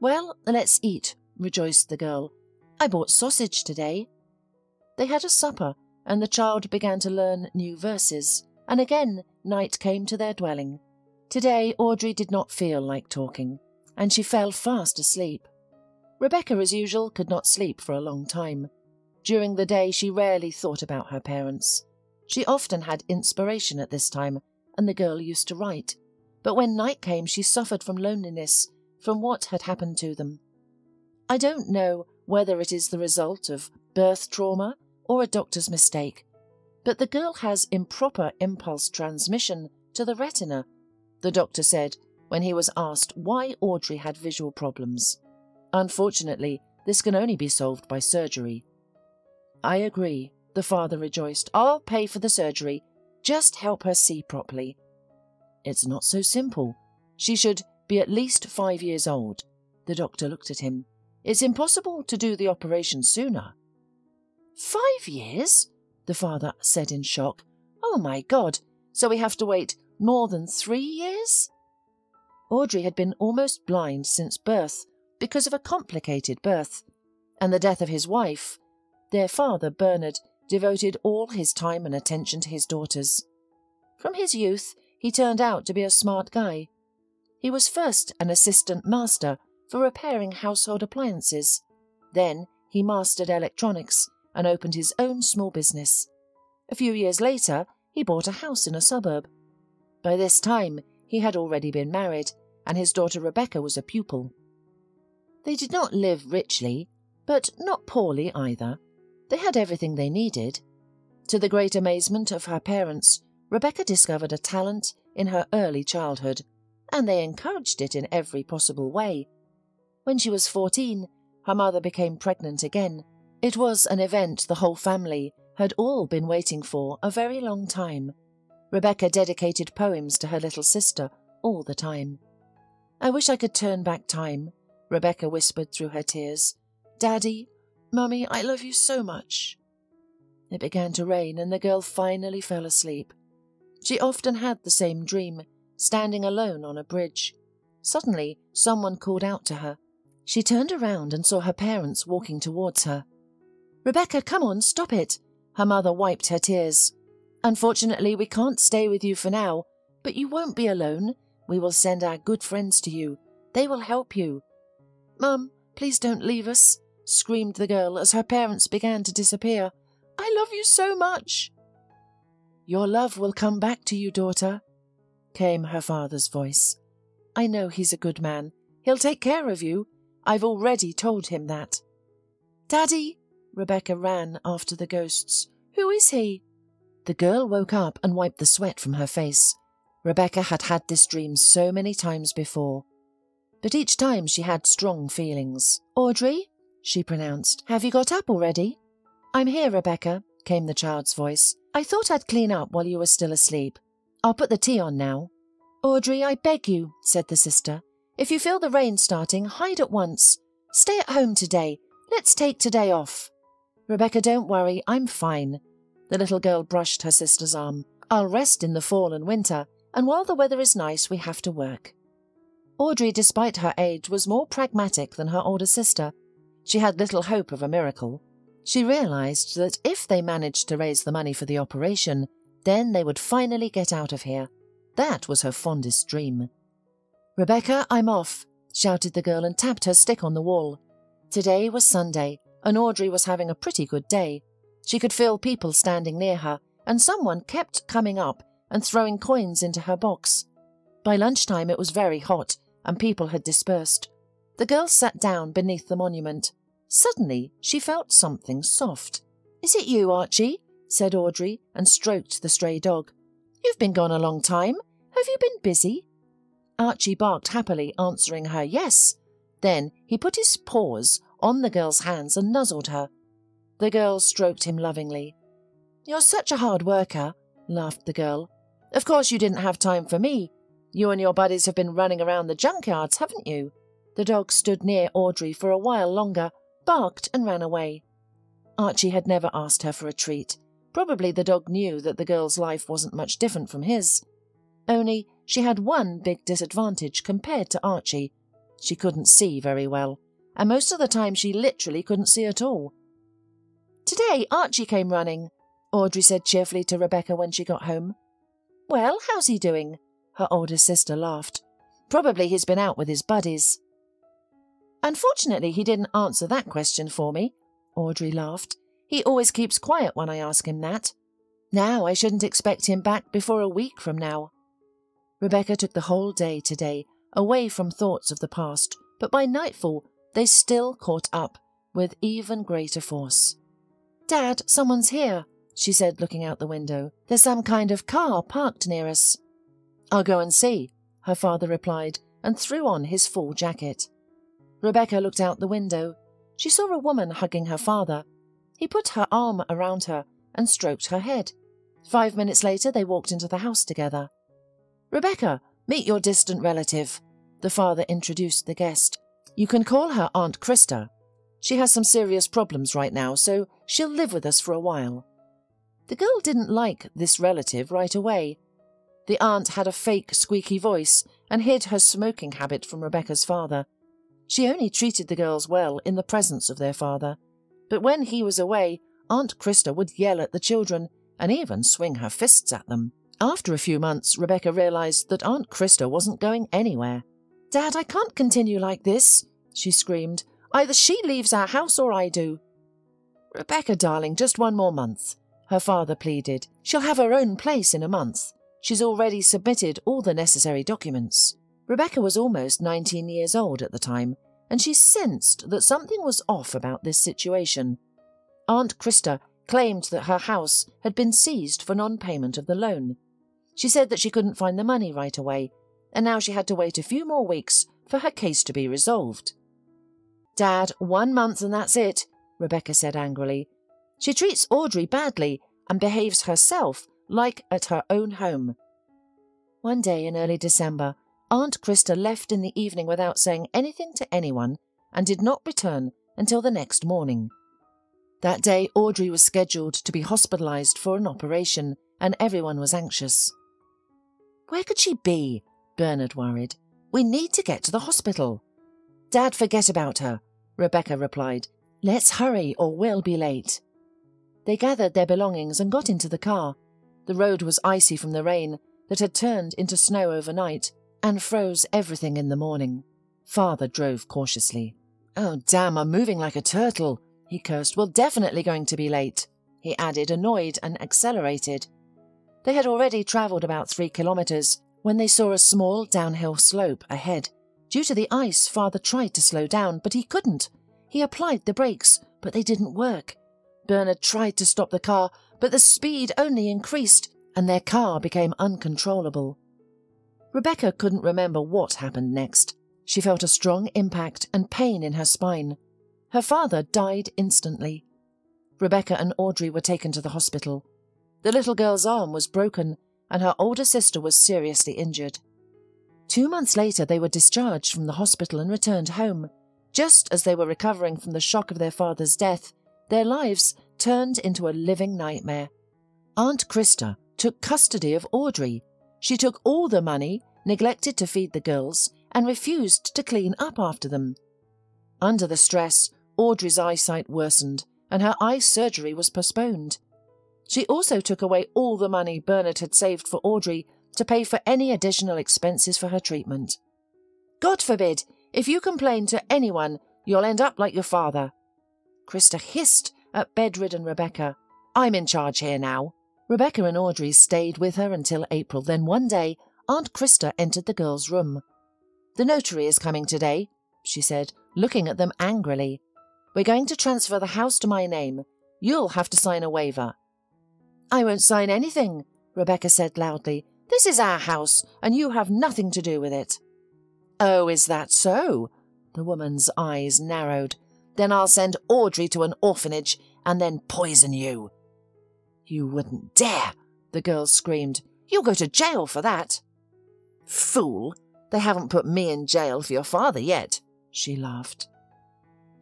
"Well, let's eat," rejoiced the girl. "I bought sausage today." They had a supper, and the child began to learn new verses, and again night came to their dwelling. Today Audrey did not feel like talking, and she fell fast asleep. Rebecca, as usual, could not sleep for a long time. During the day she rarely thought about her parents. She often had inspiration at this time, and the girl used to write. But when night came she suffered from loneliness, from what had happened to them. I don't know whether it is the result of birth trauma or a doctor's mistake, but the girl has improper impulse transmission to the retina, the doctor said when he was asked why Audrey had visual problems. Unfortunately, this can only be solved by surgery. "I agree," the father rejoiced. "I'll pay for the surgery. Just help her see properly." "It's not so simple. She should be at least five years old." The doctor looked at him. "It's impossible to do the operation sooner." "Five years?" the father said in shock. "Oh my God, so we have to wait more than three years?" Audrey had been almost blind since birth because of a complicated birth, and the death of his wife. Their father, Bernard, devoted all his time and attention to his daughters. From his youth, he turned out to be a smart guy. He was first an assistant master for repairing household appliances. Then he mastered electronics and opened his own small business. A few years later, he bought a house in a suburb. By this time, he had already been married, and his daughter Rebecca was a pupil. They did not live richly, but not poorly either. They had everything they needed. To the great amazement of her parents, Rebecca discovered a talent in her early childhood, and they encouraged it in every possible way. When she was fourteen, her mother became pregnant again. It was an event the whole family had all been waiting for a very long time. Rebecca dedicated poems to her little sister all the time. "I wish I could turn back time," Rebecca whispered through her tears. "Daddy, Mummy, I love you so much." It began to rain, and the girl finally fell asleep. She often had the same dream, standing alone on a bridge. Suddenly, someone called out to her. She turned around and saw her parents walking towards her. "Rebecca, come on, stop it!" Her mother wiped her tears. "Unfortunately, we can't stay with you for now, but you won't be alone. We will send our good friends to you. They will help you." "Mum, please don't leave us," screamed the girl as her parents began to disappear. "I love you so much." "Your love will come back to you, daughter," came her father's voice. "I know he's a good man. He'll take care of you. I've already told him that." "Daddy!" Rebecca ran after the ghosts. "Who is he?" The girl woke up and wiped the sweat from her face. Rebecca had had this dream so many times before. But each time she had strong feelings. "Audrey," she pronounced, "have you got up already?" "I'm here, Rebecca," came the child's voice. "I thought I'd clean up while you were still asleep. I'll put the tea on now." "Audrey, I beg you," said the sister. "If you feel the rain starting, hide at once. Stay at home today. Let's take today off." "Rebecca, don't worry. I'm fine." The little girl brushed her sister's arm. "I'll rest in the fall and winter, and while the weather is nice, we have to work." Audrey, despite her age, was more pragmatic than her older sister. She had little hope of a miracle. She realized that if they managed to raise the money for the operation, then they would finally get out of here. That was her fondest dream. "Rebecca, I'm off," shouted the girl and tapped her stick on the wall. Today was Sunday, and Audrey was having a pretty good day. She could feel people standing near her, and someone kept coming up and throwing coins into her box. By lunchtime it was very hot, and people had dispersed. The girl sat down beneath the monument. Suddenly she felt something soft. "Is it you, Archie?" said Audrey, and stroked the stray dog. "You've been gone a long time. Have you been busy?" Archie barked happily, answering her yes. Then he put his paws on the girl's hands and nuzzled her. The girl stroked him lovingly. "You're such a hard worker," laughed the girl. "Of course you didn't have time for me. You and your buddies have been running around the junkyards, haven't you?" The dog stood near Audrey for a while longer, barked and ran away. Archie had never asked her for a treat. Probably the dog knew that the girl's life wasn't much different from his. Only she had one big disadvantage compared to Archie. She couldn't see very well, and most of the time she literally couldn't see at all. "Today Archie came running," Audrey said cheerfully to Rebecca when she got home. "Well, how's he doing?" her older sister laughed. "Probably he's been out with his buddies." "Unfortunately, he didn't answer that question for me," Audrey laughed. "He always keeps quiet when I ask him that. Now I shouldn't expect him back before a week from now." Rebecca took the whole day today, away from thoughts of the past, but by nightfall they still caught up, with even greater force. "Dad, someone's here," she said, looking out the window. "There's some kind of car parked near us." "I'll go and see," her father replied, and threw on his full jacket. Rebecca looked out the window. She saw a woman hugging her father. He put her arm around her and stroked her head. Five minutes later they walked into the house together. "Rebecca, meet your distant relative," the father introduced the guest. "You can call her Aunt Christa. She has some serious problems right now, so she'll live with us for a while." The girl didn't like this relative right away. The aunt had a fake, squeaky voice and hid her smoking habit from Rebecca's father. She only treated the girls well in the presence of their father, but when he was away, Aunt Christa would yell at the children and even swing her fists at them. After a few months, Rebecca realized that Aunt Christa wasn't going anywhere. "Dad, I can't continue like this," she screamed. "Either she leaves our house or I do." "Rebecca, darling, just one more month," her father pleaded. "She'll have her own place in a month. She's already submitted all the necessary documents." Rebecca was almost nineteen years old at the time, and she sensed that something was off about this situation. Aunt Christa claimed that her house had been seized for non-payment of the loan. She said that she couldn't find the money right away, and now she had to wait a few more weeks for her case to be resolved. "Dad, one month and that's it," Rebecca said angrily. "She treats Audrey badly and behaves herself like at her own home." One day in early December, Aunt Christa left in the evening without saying anything to anyone and did not return until the next morning. That day, Audrey was scheduled to be hospitalized for an operation, and everyone was anxious. "Where could she be?" Bernard worried. "We need to get to the hospital." "Dad, forget about her," Rebecca replied. "Let's hurry or we'll be late." They gathered their belongings and got into the car. The road was icy from the rain that had turned into snow overnight and froze everything in the morning. Father drove cautiously. "Oh, damn, I'm moving like a turtle," he cursed. "We're definitely going to be late," he added, annoyed, and accelerated. They had already travelled about three kilometres when they saw a small downhill slope ahead. Due to the ice, Father tried to slow down, but he couldn't. He applied the brakes, but they didn't work. Bernard tried to stop the car, but the speed only increased, and their car became uncontrollable. Rebecca couldn't remember what happened next. She felt a strong impact and pain in her spine. Her father died instantly. Rebecca and Audrey were taken to the hospital. The little girl's arm was broken, and her older sister was seriously injured. Two months later, they were discharged from the hospital and returned home. Just as they were recovering from the shock of their father's death, their lives turned into a living nightmare. Aunt Christa took custody of Audrey. She took all the money, neglected to feed the girls, and refused to clean up after them. Under the stress, Audrey's eyesight worsened, and her eye surgery was postponed. She also took away all the money Bernard had saved for Audrey to pay for any additional expenses for her treatment. "God forbid, if you complain to anyone, you'll end up like your father," Christa hissed at bedridden Rebecca, I'm in charge here now. Rebecca and Audrey stayed with her until April. Then one day, Aunt Christa entered the girls' room. The notary is coming today, she said, looking at them angrily. We're going to transfer the house to my name. You'll have to sign a waiver. I won't sign anything, Rebecca said loudly. This is our house, and you have nothing to do with it. Oh, is that so? The woman's eyes narrowed. Then I'll send Audrey to an orphanage and then poison you. You wouldn't dare, the girl screamed. You'll go to jail for that. Fool, they haven't put me in jail for your father yet, she laughed.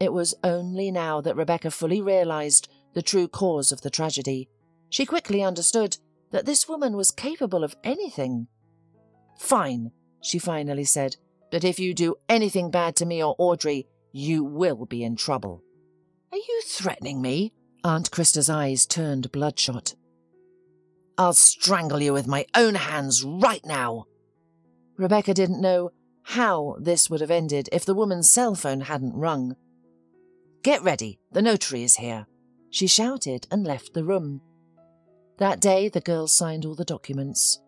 It was only now that Rebecca fully realized the true cause of the tragedy. She quickly understood that this woman was capable of anything. Fine, she finally said, but if you do anything bad to me or Audrey, you will be in trouble. Are you threatening me? Aunt Christa's eyes turned bloodshot. I'll strangle you with my own hands right now. Rebecca didn't know how this would have ended if the woman's cell phone hadn't rung. Get ready, the notary is here, she shouted and left the room. That day the girl signed all the documents.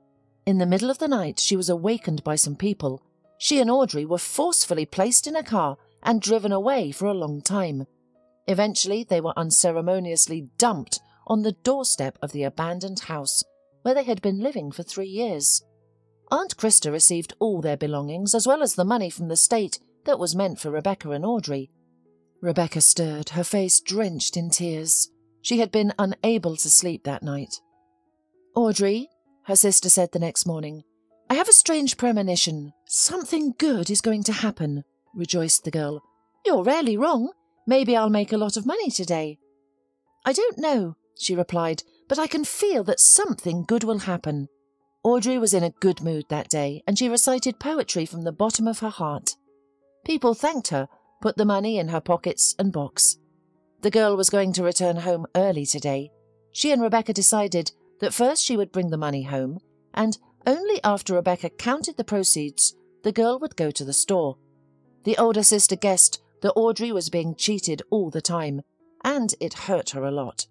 In the middle of the night she was awakened by some people. She and Audrey were forcefully placed in a car and driven away for a long time. Eventually they were unceremoniously dumped on the doorstep of the abandoned house where they had been living for three years. Aunt Christa received all their belongings as well as the money from the state that was meant for Rebecca and Audrey. Rebecca stirred, her face drenched in tears. She had been unable to sleep that night. Audrey, her sister said the next morning, I have a strange premonition. Something good is going to happen, rejoiced the girl. You're rarely wrong. Maybe I'll make a lot of money today. I don't know, she replied, but I can feel that something good will happen. Audrey was in a good mood that day, and she recited poetry from the bottom of her heart. People thanked her, put the money in her pockets and box. The girl was going to return home early today. She and Rebecca decided that first she would bring the money home, and only after Rebecca counted the proceeds, the girl would go to the store. The older sister guessed that Audrey was being cheated all the time, and it hurt her a lot.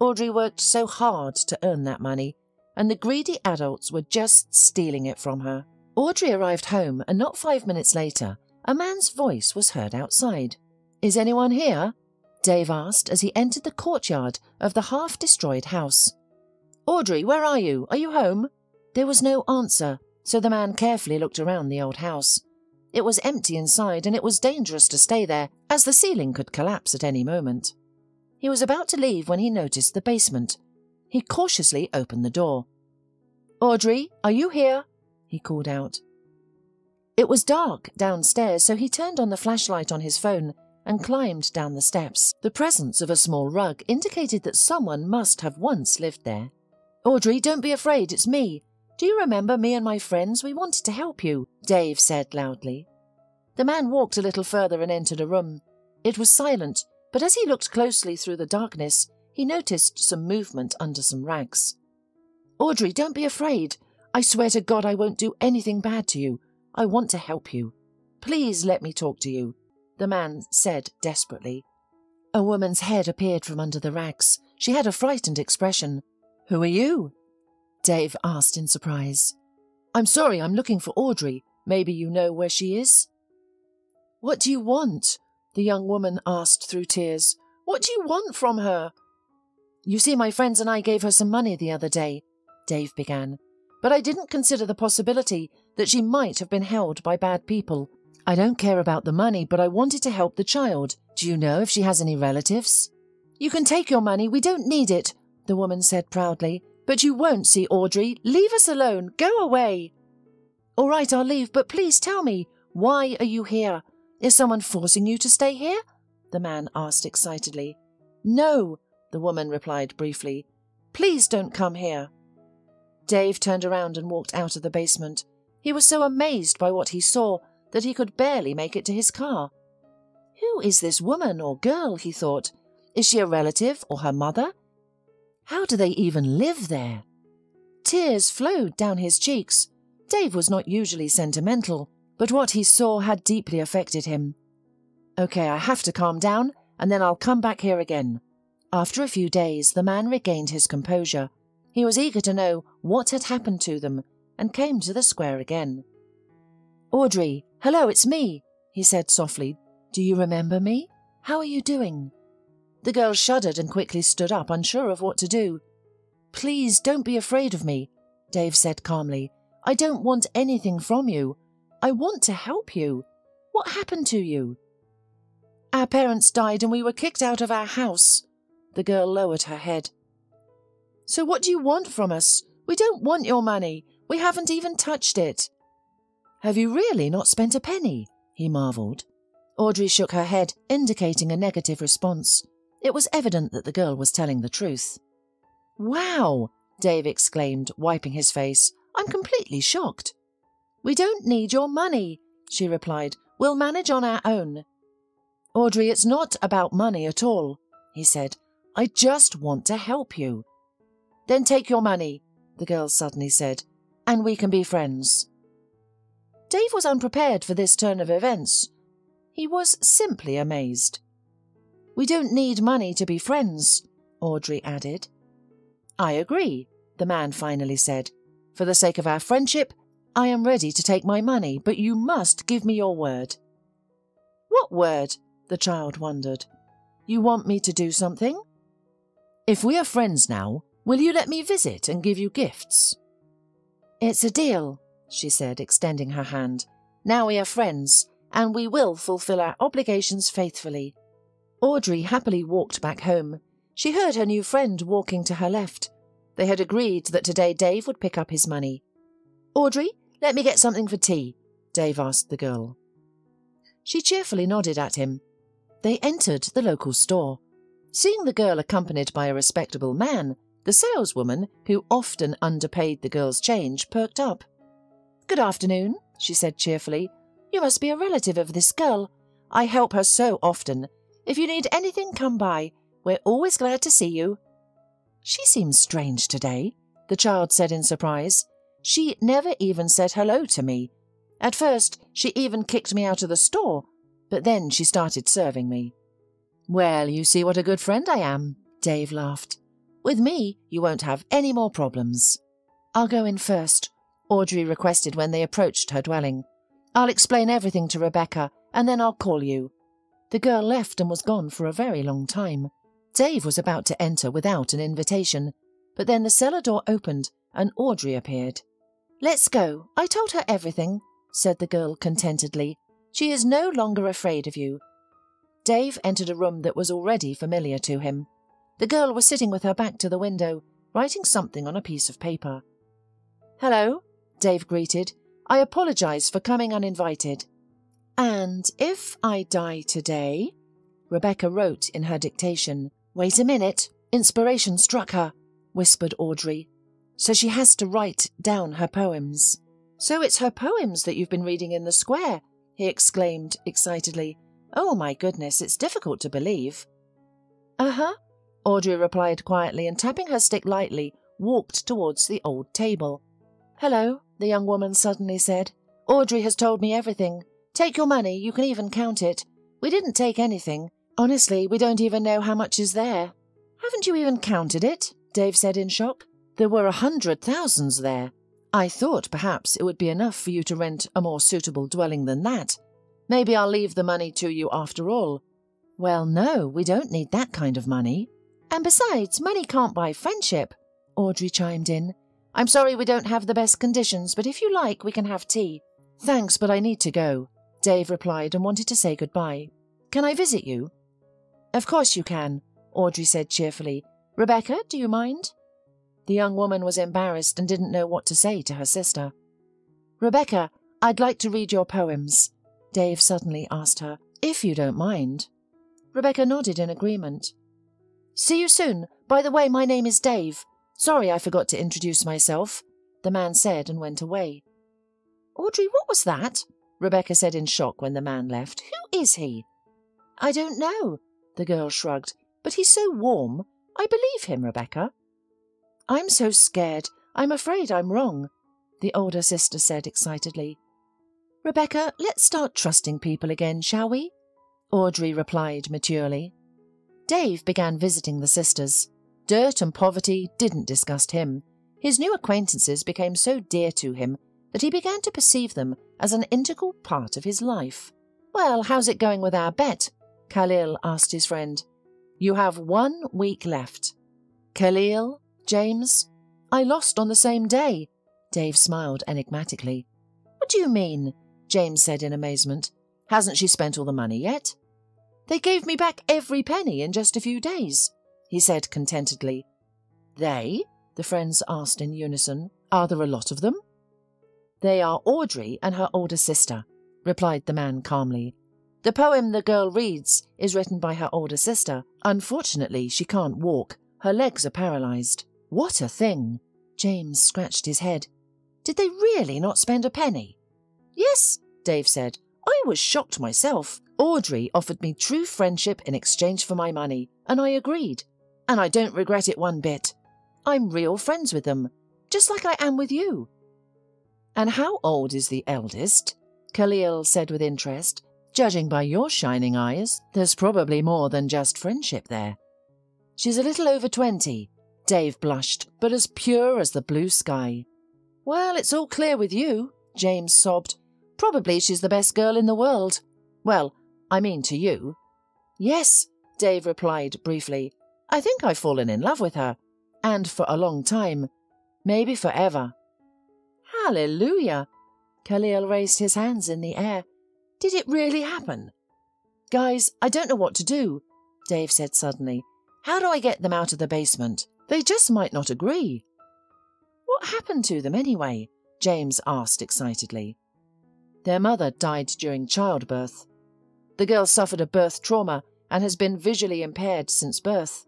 Audrey worked so hard to earn that money, and the greedy adults were just stealing it from her. Audrey arrived home, and not five minutes later, a man's voice was heard outside. Is anyone here? Dave asked as he entered the courtyard of the half-destroyed house. Audrey, where are you? Are you home? There was no answer, so the man carefully looked around the old house. It was empty inside, and it was dangerous to stay there, as the ceiling could collapse at any moment. He was about to leave when he noticed the basement. He cautiously opened the door. Audrey, are you here? He called out. It was dark downstairs, so he turned on the flashlight on his phone and climbed down the steps. The presence of a small rug indicated that someone must have once lived there. Audrey, don't be afraid, it's me. Do you remember me and my friends? We wanted to help you, Dave said loudly. The man walked a little further and entered a room. It was silent, but as he looked closely through the darkness, he noticed some movement under some rags. Audrey, don't be afraid. I swear to God I won't do anything bad to you. I want to help you. Please let me talk to you, the man said desperately. A woman's head appeared from under the rags. She had a frightened expression. Who are you? Dave asked in surprise. I'm sorry, I'm looking for Audrey. Maybe you know where she is? What do you want? The young woman asked through tears. What do you want from her? You see, my friends and I gave her some money the other day, Dave began, but I didn't consider the possibility that she might have been held by bad people. I don't care about the money, but I wanted to help the child. Do you know if she has any relatives? You can take your money, we don't need it, the woman said proudly. But you won't see Audrey. Leave us alone. Go away. All right, I'll leave, but please tell me, why are you here? Is someone forcing you to stay here? The man asked excitedly. No, the woman replied briefly. Please don't come here. Dave turned around and walked out of the basement. He was so amazed by what he saw that he could barely make it to his car. Who is this woman or girl, he thought. Is she a relative or her mother? How do they even live there? Tears flowed down his cheeks. Dave was not usually sentimental, but what he saw had deeply affected him. Okay, I have to calm down, and then I'll come back here again. After a few days, the man regained his composure. He was eager to know what had happened to them and came to the square again. "Audrey, hello, it's me," he said softly. "Do you remember me? How are you doing?" The girl shuddered and quickly stood up, unsure of what to do. "Please don't be afraid of me," Dave said calmly. "I don't want anything from you. I want to help you. What happened to you?" "Our parents died and we were kicked out of our house." The girl lowered her head. "So what do you want from us? We don't want your money. We haven't even touched it." "Have you really not spent a penny?" he marvelled. Audrey shook her head, indicating a negative response. It was evident that the girl was telling the truth. "Wow!" Dave exclaimed, wiping his face. "I'm completely shocked." "We don't need your money," she replied. "We'll manage on our own." "Audrey, it's not about money at all," he said. "I just want to help you." "Then take your money," the girl suddenly said, "and we can be friends." Dave was unprepared for this turn of events. He was simply amazed. "We don't need money to be friends," Audrey added. "I agree," the man finally said. "For the sake of our friendship, I am ready to take my money, but you must give me your word." "What word?" the child wondered. "You want me to do something?" "If we are friends now, will you let me visit and give you gifts?" "It's a deal," she said, extending her hand. "Now we are friends, and we will fulfill our obligations faithfully." Audrey happily walked back home. She heard her new friend walking to her left. They had agreed that today Dave would pick up his money. "Audrey, let me get something for tea," Dave asked the girl. She cheerfully nodded at him. They entered the local store. Seeing the girl accompanied by a respectable man, the saleswoman, who often underpaid the girl's change, perked up. "Good afternoon," she said cheerfully. "You must be a relative of this girl. I help her so often. If you need anything, come by. We're always glad to see you." "She seems strange today," the child said in surprise. "She never even said hello to me. At first, she even kicked me out of the store, but then she started serving me." "Well, you see what a good friend I am," Dave laughed. "With me, you won't have any more problems." "I'll go in first," Audrey requested when they approached her dwelling. "I'll explain everything to Rebecca, and then I'll call you." The girl left and was gone for a very long time. Dave was about to enter without an invitation, but then the cellar door opened and Audrey appeared. "Let's go. I told her everything," said the girl contentedly. "She is no longer afraid of you." Dave entered a room that was already familiar to him. The girl was sitting with her back to the window, writing something on a piece of paper. "Hello," Dave greeted. "I apologize for coming uninvited." "And if I die today," Rebecca wrote in her dictation. "Wait a minute. Inspiration struck her," whispered Audrey. "So she has to write down her poems." "So it's her poems that you've been reading in the square," he exclaimed excitedly. "Oh, my goodness, it's difficult to believe." "Uh-huh," Audrey replied quietly and, tapping her stick lightly, walked towards the old table. "Hello," the young woman suddenly said. "Audrey has told me everything. Take your money, you can even count it. We didn't take anything. Honestly, we don't even know how much is there." "Haven't you even counted it?" Dave said in shock. "There were a hundred thousands there. I thought perhaps it would be enough for you to rent a more suitable dwelling than that. Maybe I'll leave the money to you after all." "Well, no, we don't need that kind of money. And besides, money can't buy friendship," Audrey chimed in. "I'm sorry we don't have the best conditions, but if you like, we can have tea." "Thanks, but I need to go," Dave replied and wanted to say goodbye. "Can I visit you?" "Of course you can," Audrey said cheerfully. "Rebecca, do you mind?" The young woman was embarrassed and didn't know what to say to her sister. "Rebecca, I'd like to read your poems," Dave suddenly asked her, "if you don't mind." Rebecca nodded in agreement. "See you soon. By the way, my name is Dave. Sorry I forgot to introduce myself," the man said and went away. "Audrey, what was that?" Rebecca said in shock when the man left. "Who is he?" "I don't know," the girl shrugged, "but he's so warm. I believe him, Rebecca." "I'm so scared. I'm afraid I'm wrong," the older sister said excitedly. "Rebecca, let's start trusting people again, shall we?" Audrey replied maturely. Dave began visiting the sisters. Dirt and poverty didn't disgust him. His new acquaintances became so dear to him that he began to perceive them as an integral part of his life. "Well, how's it going with our bet?" Khalil asked his friend. "You have one week left." "Khalil, James, I lost on the same day." Dave smiled enigmatically. "What do you mean?" James said in amazement. "Hasn't she spent all the money yet?" "They gave me back every penny in just a few days," he said contentedly. "They?" the friends asked in unison. "Are there a lot of them?" "They are Audrey and her older sister," replied the man calmly. "The poem the girl reads is written by her older sister. Unfortunately, she can't walk. Her legs are paralysed." "What a thing!" James scratched his head. "Did they really not spend a penny?" "Yes," Dave said. "I was shocked myself. Audrey offered me true friendship in exchange for my money, and I agreed. And I don't regret it one bit. I'm real friends with them, just like I am with you." "And how old is the eldest?" Khalil said with interest. "Judging by your shining eyes, there's probably more than just friendship there." "She's a little over twenty." Dave blushed, "but as pure as the blue sky." "Well, it's all clear with you," James sobbed. "Probably she's the best girl in the world. Well, I mean to you." "Yes," Dave replied briefly. "I think I've fallen in love with her. And for a long time. Maybe forever." "Hallelujah!" Khalil raised his hands in the air. "Did it really happen?" "Guys, I don't know what to do," Dave said suddenly. "How do I get them out of the basement? They just might not agree." "What happened to them anyway?" James asked excitedly. "Their mother died during childbirth. The girl suffered a birth trauma and has been visually impaired since birth.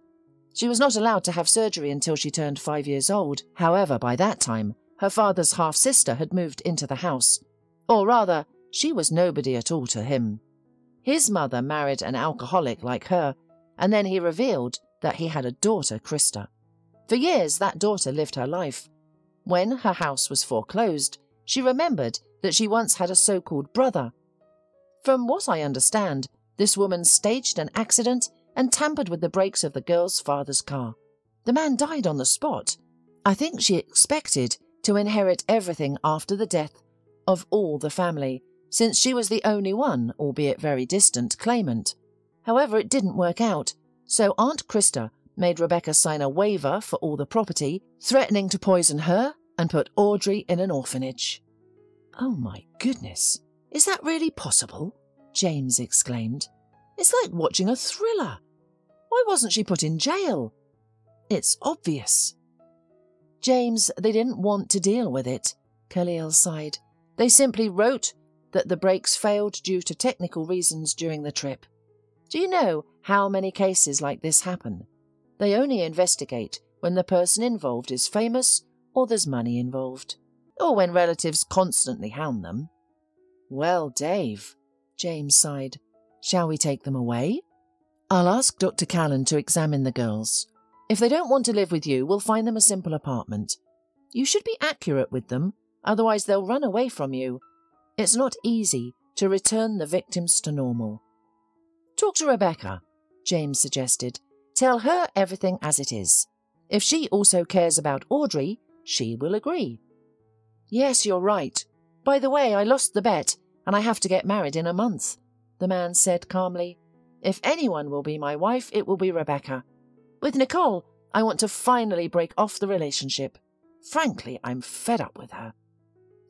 She was not allowed to have surgery until she turned five years old. However, by that time, her father's half-sister had moved into the house. Or rather, she was nobody at all to him. His mother married an alcoholic like her, and then he revealed that he had a daughter, Christa. For years, that daughter lived her life. When her house was foreclosed, she remembered that she once had a so-called brother. From what I understand, this woman staged an accident and tampered with the brakes of the girl's father's car. The man died on the spot. I think she expected to inherit everything after the death of all the family, since she was the only one, albeit very distant, claimant. However, it didn't work out, so Aunt Christa made Rebecca sign a waiver for all the property, threatening to poison her and put Audrey in an orphanage." "Oh my goodness, is that really possible?" James exclaimed. "It's like watching a thriller. Why wasn't she put in jail? It's obvious." "James, they didn't want to deal with it," Khalil sighed. "They simply wrote that the brakes failed due to technical reasons during the trip. Do you know how many cases like this happen? They only investigate when the person involved is famous or there's money involved, or when relatives constantly hound them." "Well, Dave," James sighed. "Shall we take them away?" "I'll ask Doctor Callan to examine the girls. If they don't want to live with you, we'll find them a simple apartment. You should be accurate with them, otherwise they'll run away from you. It's not easy to return the victims to normal." "Talk to Rebecca," James suggested. "Tell her everything as it is. If she also cares about Audrey, she will agree." "Yes, you're right. By the way, I lost the bet and I have to get married in a month," the man said calmly. "If anyone will be my wife, it will be Rebecca. With Nicole, I want to finally break off the relationship. Frankly, I'm fed up with her."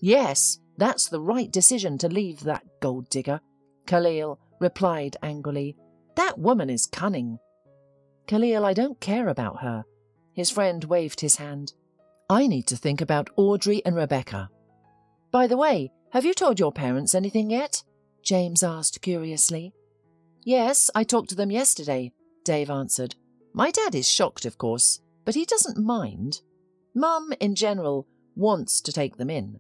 "Yes, that's the right decision to leave that gold digger," Khalil replied angrily. "That woman is cunning." "Khalil, I don't care about her." His friend waved his hand. "I need to think about Audrey and Rebecca." "By the way, have you told your parents anything yet?" James asked curiously. "Yes, I talked to them yesterday," Dave answered. "My dad is shocked, of course, but he doesn't mind. Mum, in general, wants to take them in."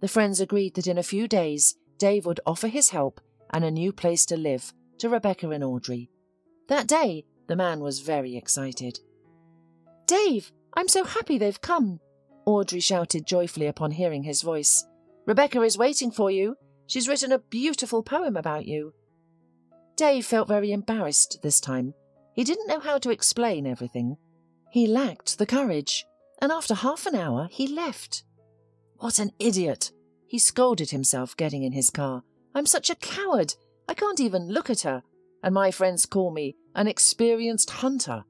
The friends agreed that in a few days, Dave would offer his help and a new place to live to Rebecca and Audrey. That day, the man was very excited. "Dave, I'm so happy they've come!" Audrey shouted joyfully upon hearing his voice. "Rebecca is waiting for you. She's written a beautiful poem about you." Dave felt very embarrassed this time, He didn't know how to explain everything. He lacked the courage, and after half an hour he left. What an idiot! He scolded himself getting in his car. I'm such a coward! I can't even look at her, and my friends call me an experienced hunter.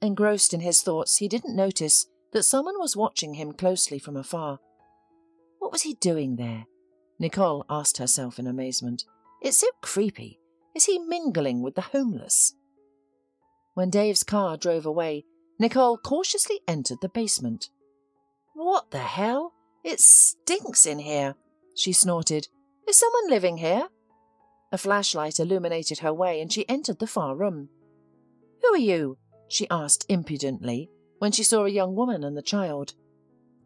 Engrossed in his thoughts, he didn't notice that someone was watching him closely from afar. What was he doing there? Nicole asked herself in amazement. It's so creepy. Is he mingling with the homeless? When Dave's car drove away, Nicole cautiously entered the basement. What the hell? It stinks in here, she snorted. Is someone living here? A flashlight illuminated her way and she entered the far room. Who are you? She asked impudently when she saw a young woman and the child.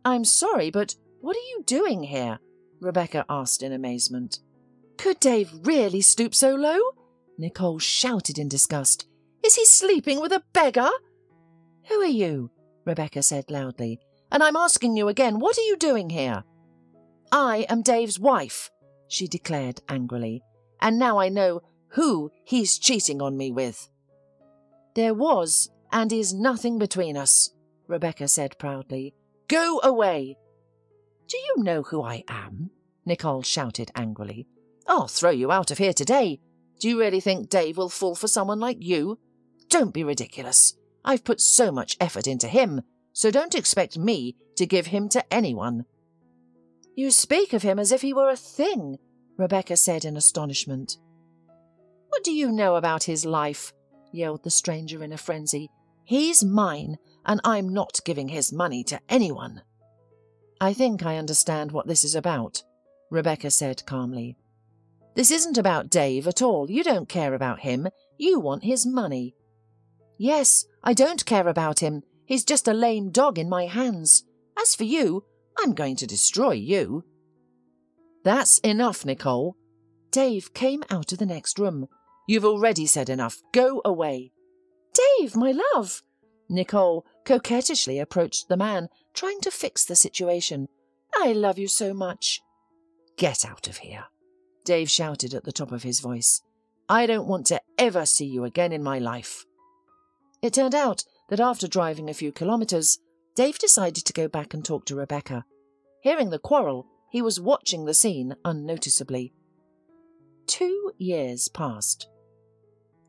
I'm sorry, but what are you doing here? Rebecca asked in amazement. Could Dave really stoop so low? Nicole shouted in disgust. Is he sleeping with a beggar? Who are you? Rebecca said loudly. And I'm asking you again, what are you doing here? I am Dave's wife, she declared angrily. And now I know who he's cheating on me with. There was and is nothing between us, Rebecca said proudly. Go away. Do you know who I am? Nicole shouted angrily. I'll throw you out of here today. Do you really think Dave will fall for someone like you? Don't be ridiculous. I've put so much effort into him, so don't expect me to give him to anyone. You speak of him as if he were a thing, Rebecca said in astonishment. What do you know about his life? Yelled the stranger in a frenzy. He's mine, and I'm not giving his money to anyone. I think I understand what this is about, Rebecca said calmly. This isn't about Dave at all. You don't care about him. You want his money. Yes, I don't care about him. He's just a lame dog in my hands. As for you, I'm going to destroy you. That's enough, Nicole. Dave came out of the next room. You've already said enough. Go away. Dave, my love. Nicole coquettishly approached the man, trying to fix the situation. I love you so much. Get out of here, Dave shouted at the top of his voice. I don't want to ever see you again in my life. It turned out that after driving a few kilometres, Dave decided to go back and talk to Rebecca. Hearing the quarrel, he was watching the scene unnoticeably. Two years passed.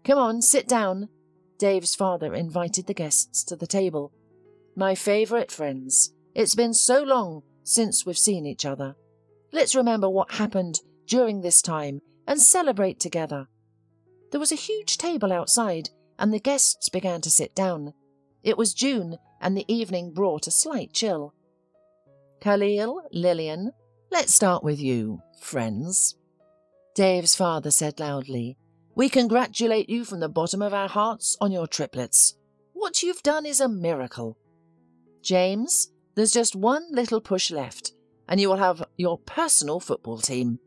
Come on, sit down. Dave's father invited the guests to the table. My favourite friends. It's been so long since we've seen each other. Let's remember what happened during this time and celebrate together. There was a huge table outside and the guests began to sit down. It was June and the evening brought a slight chill. Khalil, Lillian, let's start with you, friends. Dave's father said loudly, We congratulate you from the bottom of our hearts on your triplets. What you've done is a miracle. James, there's just one little push left, and you will have your personal football team.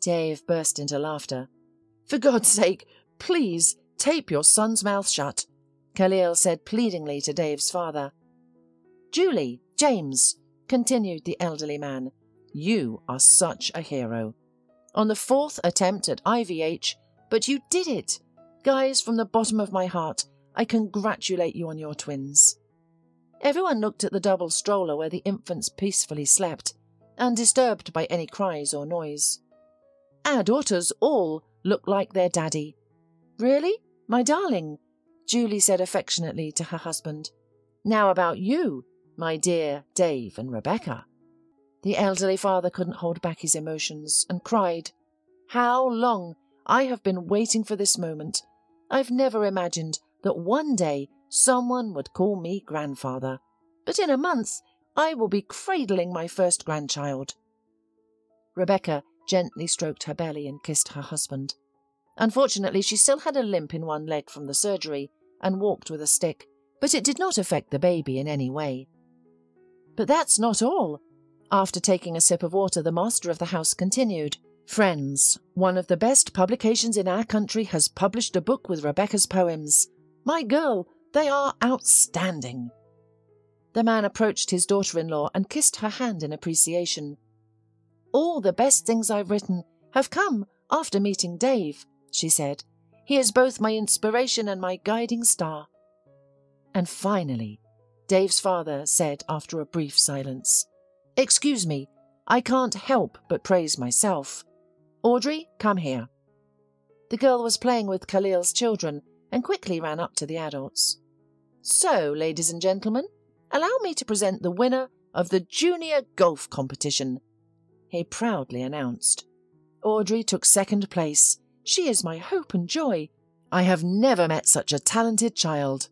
Dave burst into laughter. For God's sake, please tape your son's mouth shut, Khalil said pleadingly to Dave's father. Julie, James, continued the elderly man, you are such a hero. On the fourth attempt at I V H, but you did it. Guys, from the bottom of my heart, I congratulate you on your twins. Everyone looked at the double stroller where the infants peacefully slept, undisturbed by any cries or noise. Our daughters all look like their daddy. Really, my darling? Julie said affectionately to her husband. Now about you, my dear Dave and Rebecca. The elderly father couldn't hold back his emotions and cried, How long I have been waiting for this moment. I've never imagined that one day someone would call me grandfather. But in a month, I will be cradling my first grandchild. Rebecca gently stroked her belly and kissed her husband. Unfortunately, she still had a limp in one leg from the surgery and walked with a stick, but it did not affect the baby in any way. But that's not all. After taking a sip of water, the master of the house continued, Friends, one of the best publications in our country has published a book with Rebecca's poems. My girl, they are outstanding. The man approached his daughter-in-law and kissed her hand in appreciation. All the best things I've written have come after meeting Dave, she said. He is both my inspiration and my guiding star." And finally, Dave's father said after a brief silence, "Excuse me, I can't help but praise myself. Audrey, come here." The girl was playing with Khalil's children and quickly ran up to the adults. "So, ladies and gentlemen, allow me to present the winner of the junior golf competition," he proudly announced. "Audrey took second place. She is my hope and joy. I have never met such a talented child."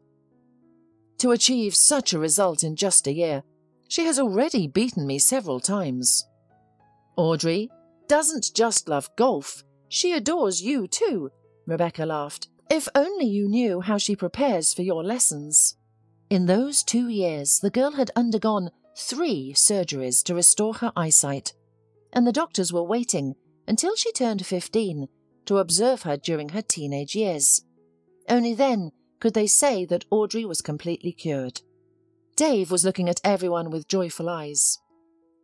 To achieve such a result in just a year, she has already beaten me several times. "Audrey doesn't just love golf, she adores you too," Rebecca laughed. "If only you knew how she prepares for your lessons." In those two years, the girl had undergone three surgeries to restore her eyesight, and the doctors were waiting until she turned fifteen to observe her during her teenage years. Only then could they say that Audrey was completely cured. Dave was looking at everyone with joyful eyes.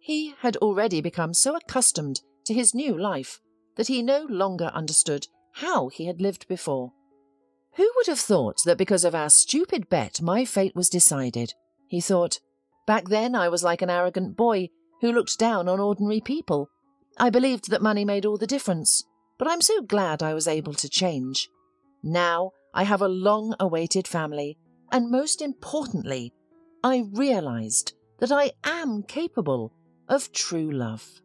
He had already become so accustomed to his new life that he no longer understood how he had lived before. "Who would have thought that because of our stupid bet my fate was decided?" he thought. "Back then I was like an arrogant boy who looked down on ordinary people. I believed that money made all the difference, but I'm so glad I was able to change. Now I have a long-awaited family, and most importantly, I realized that I am capable of true love."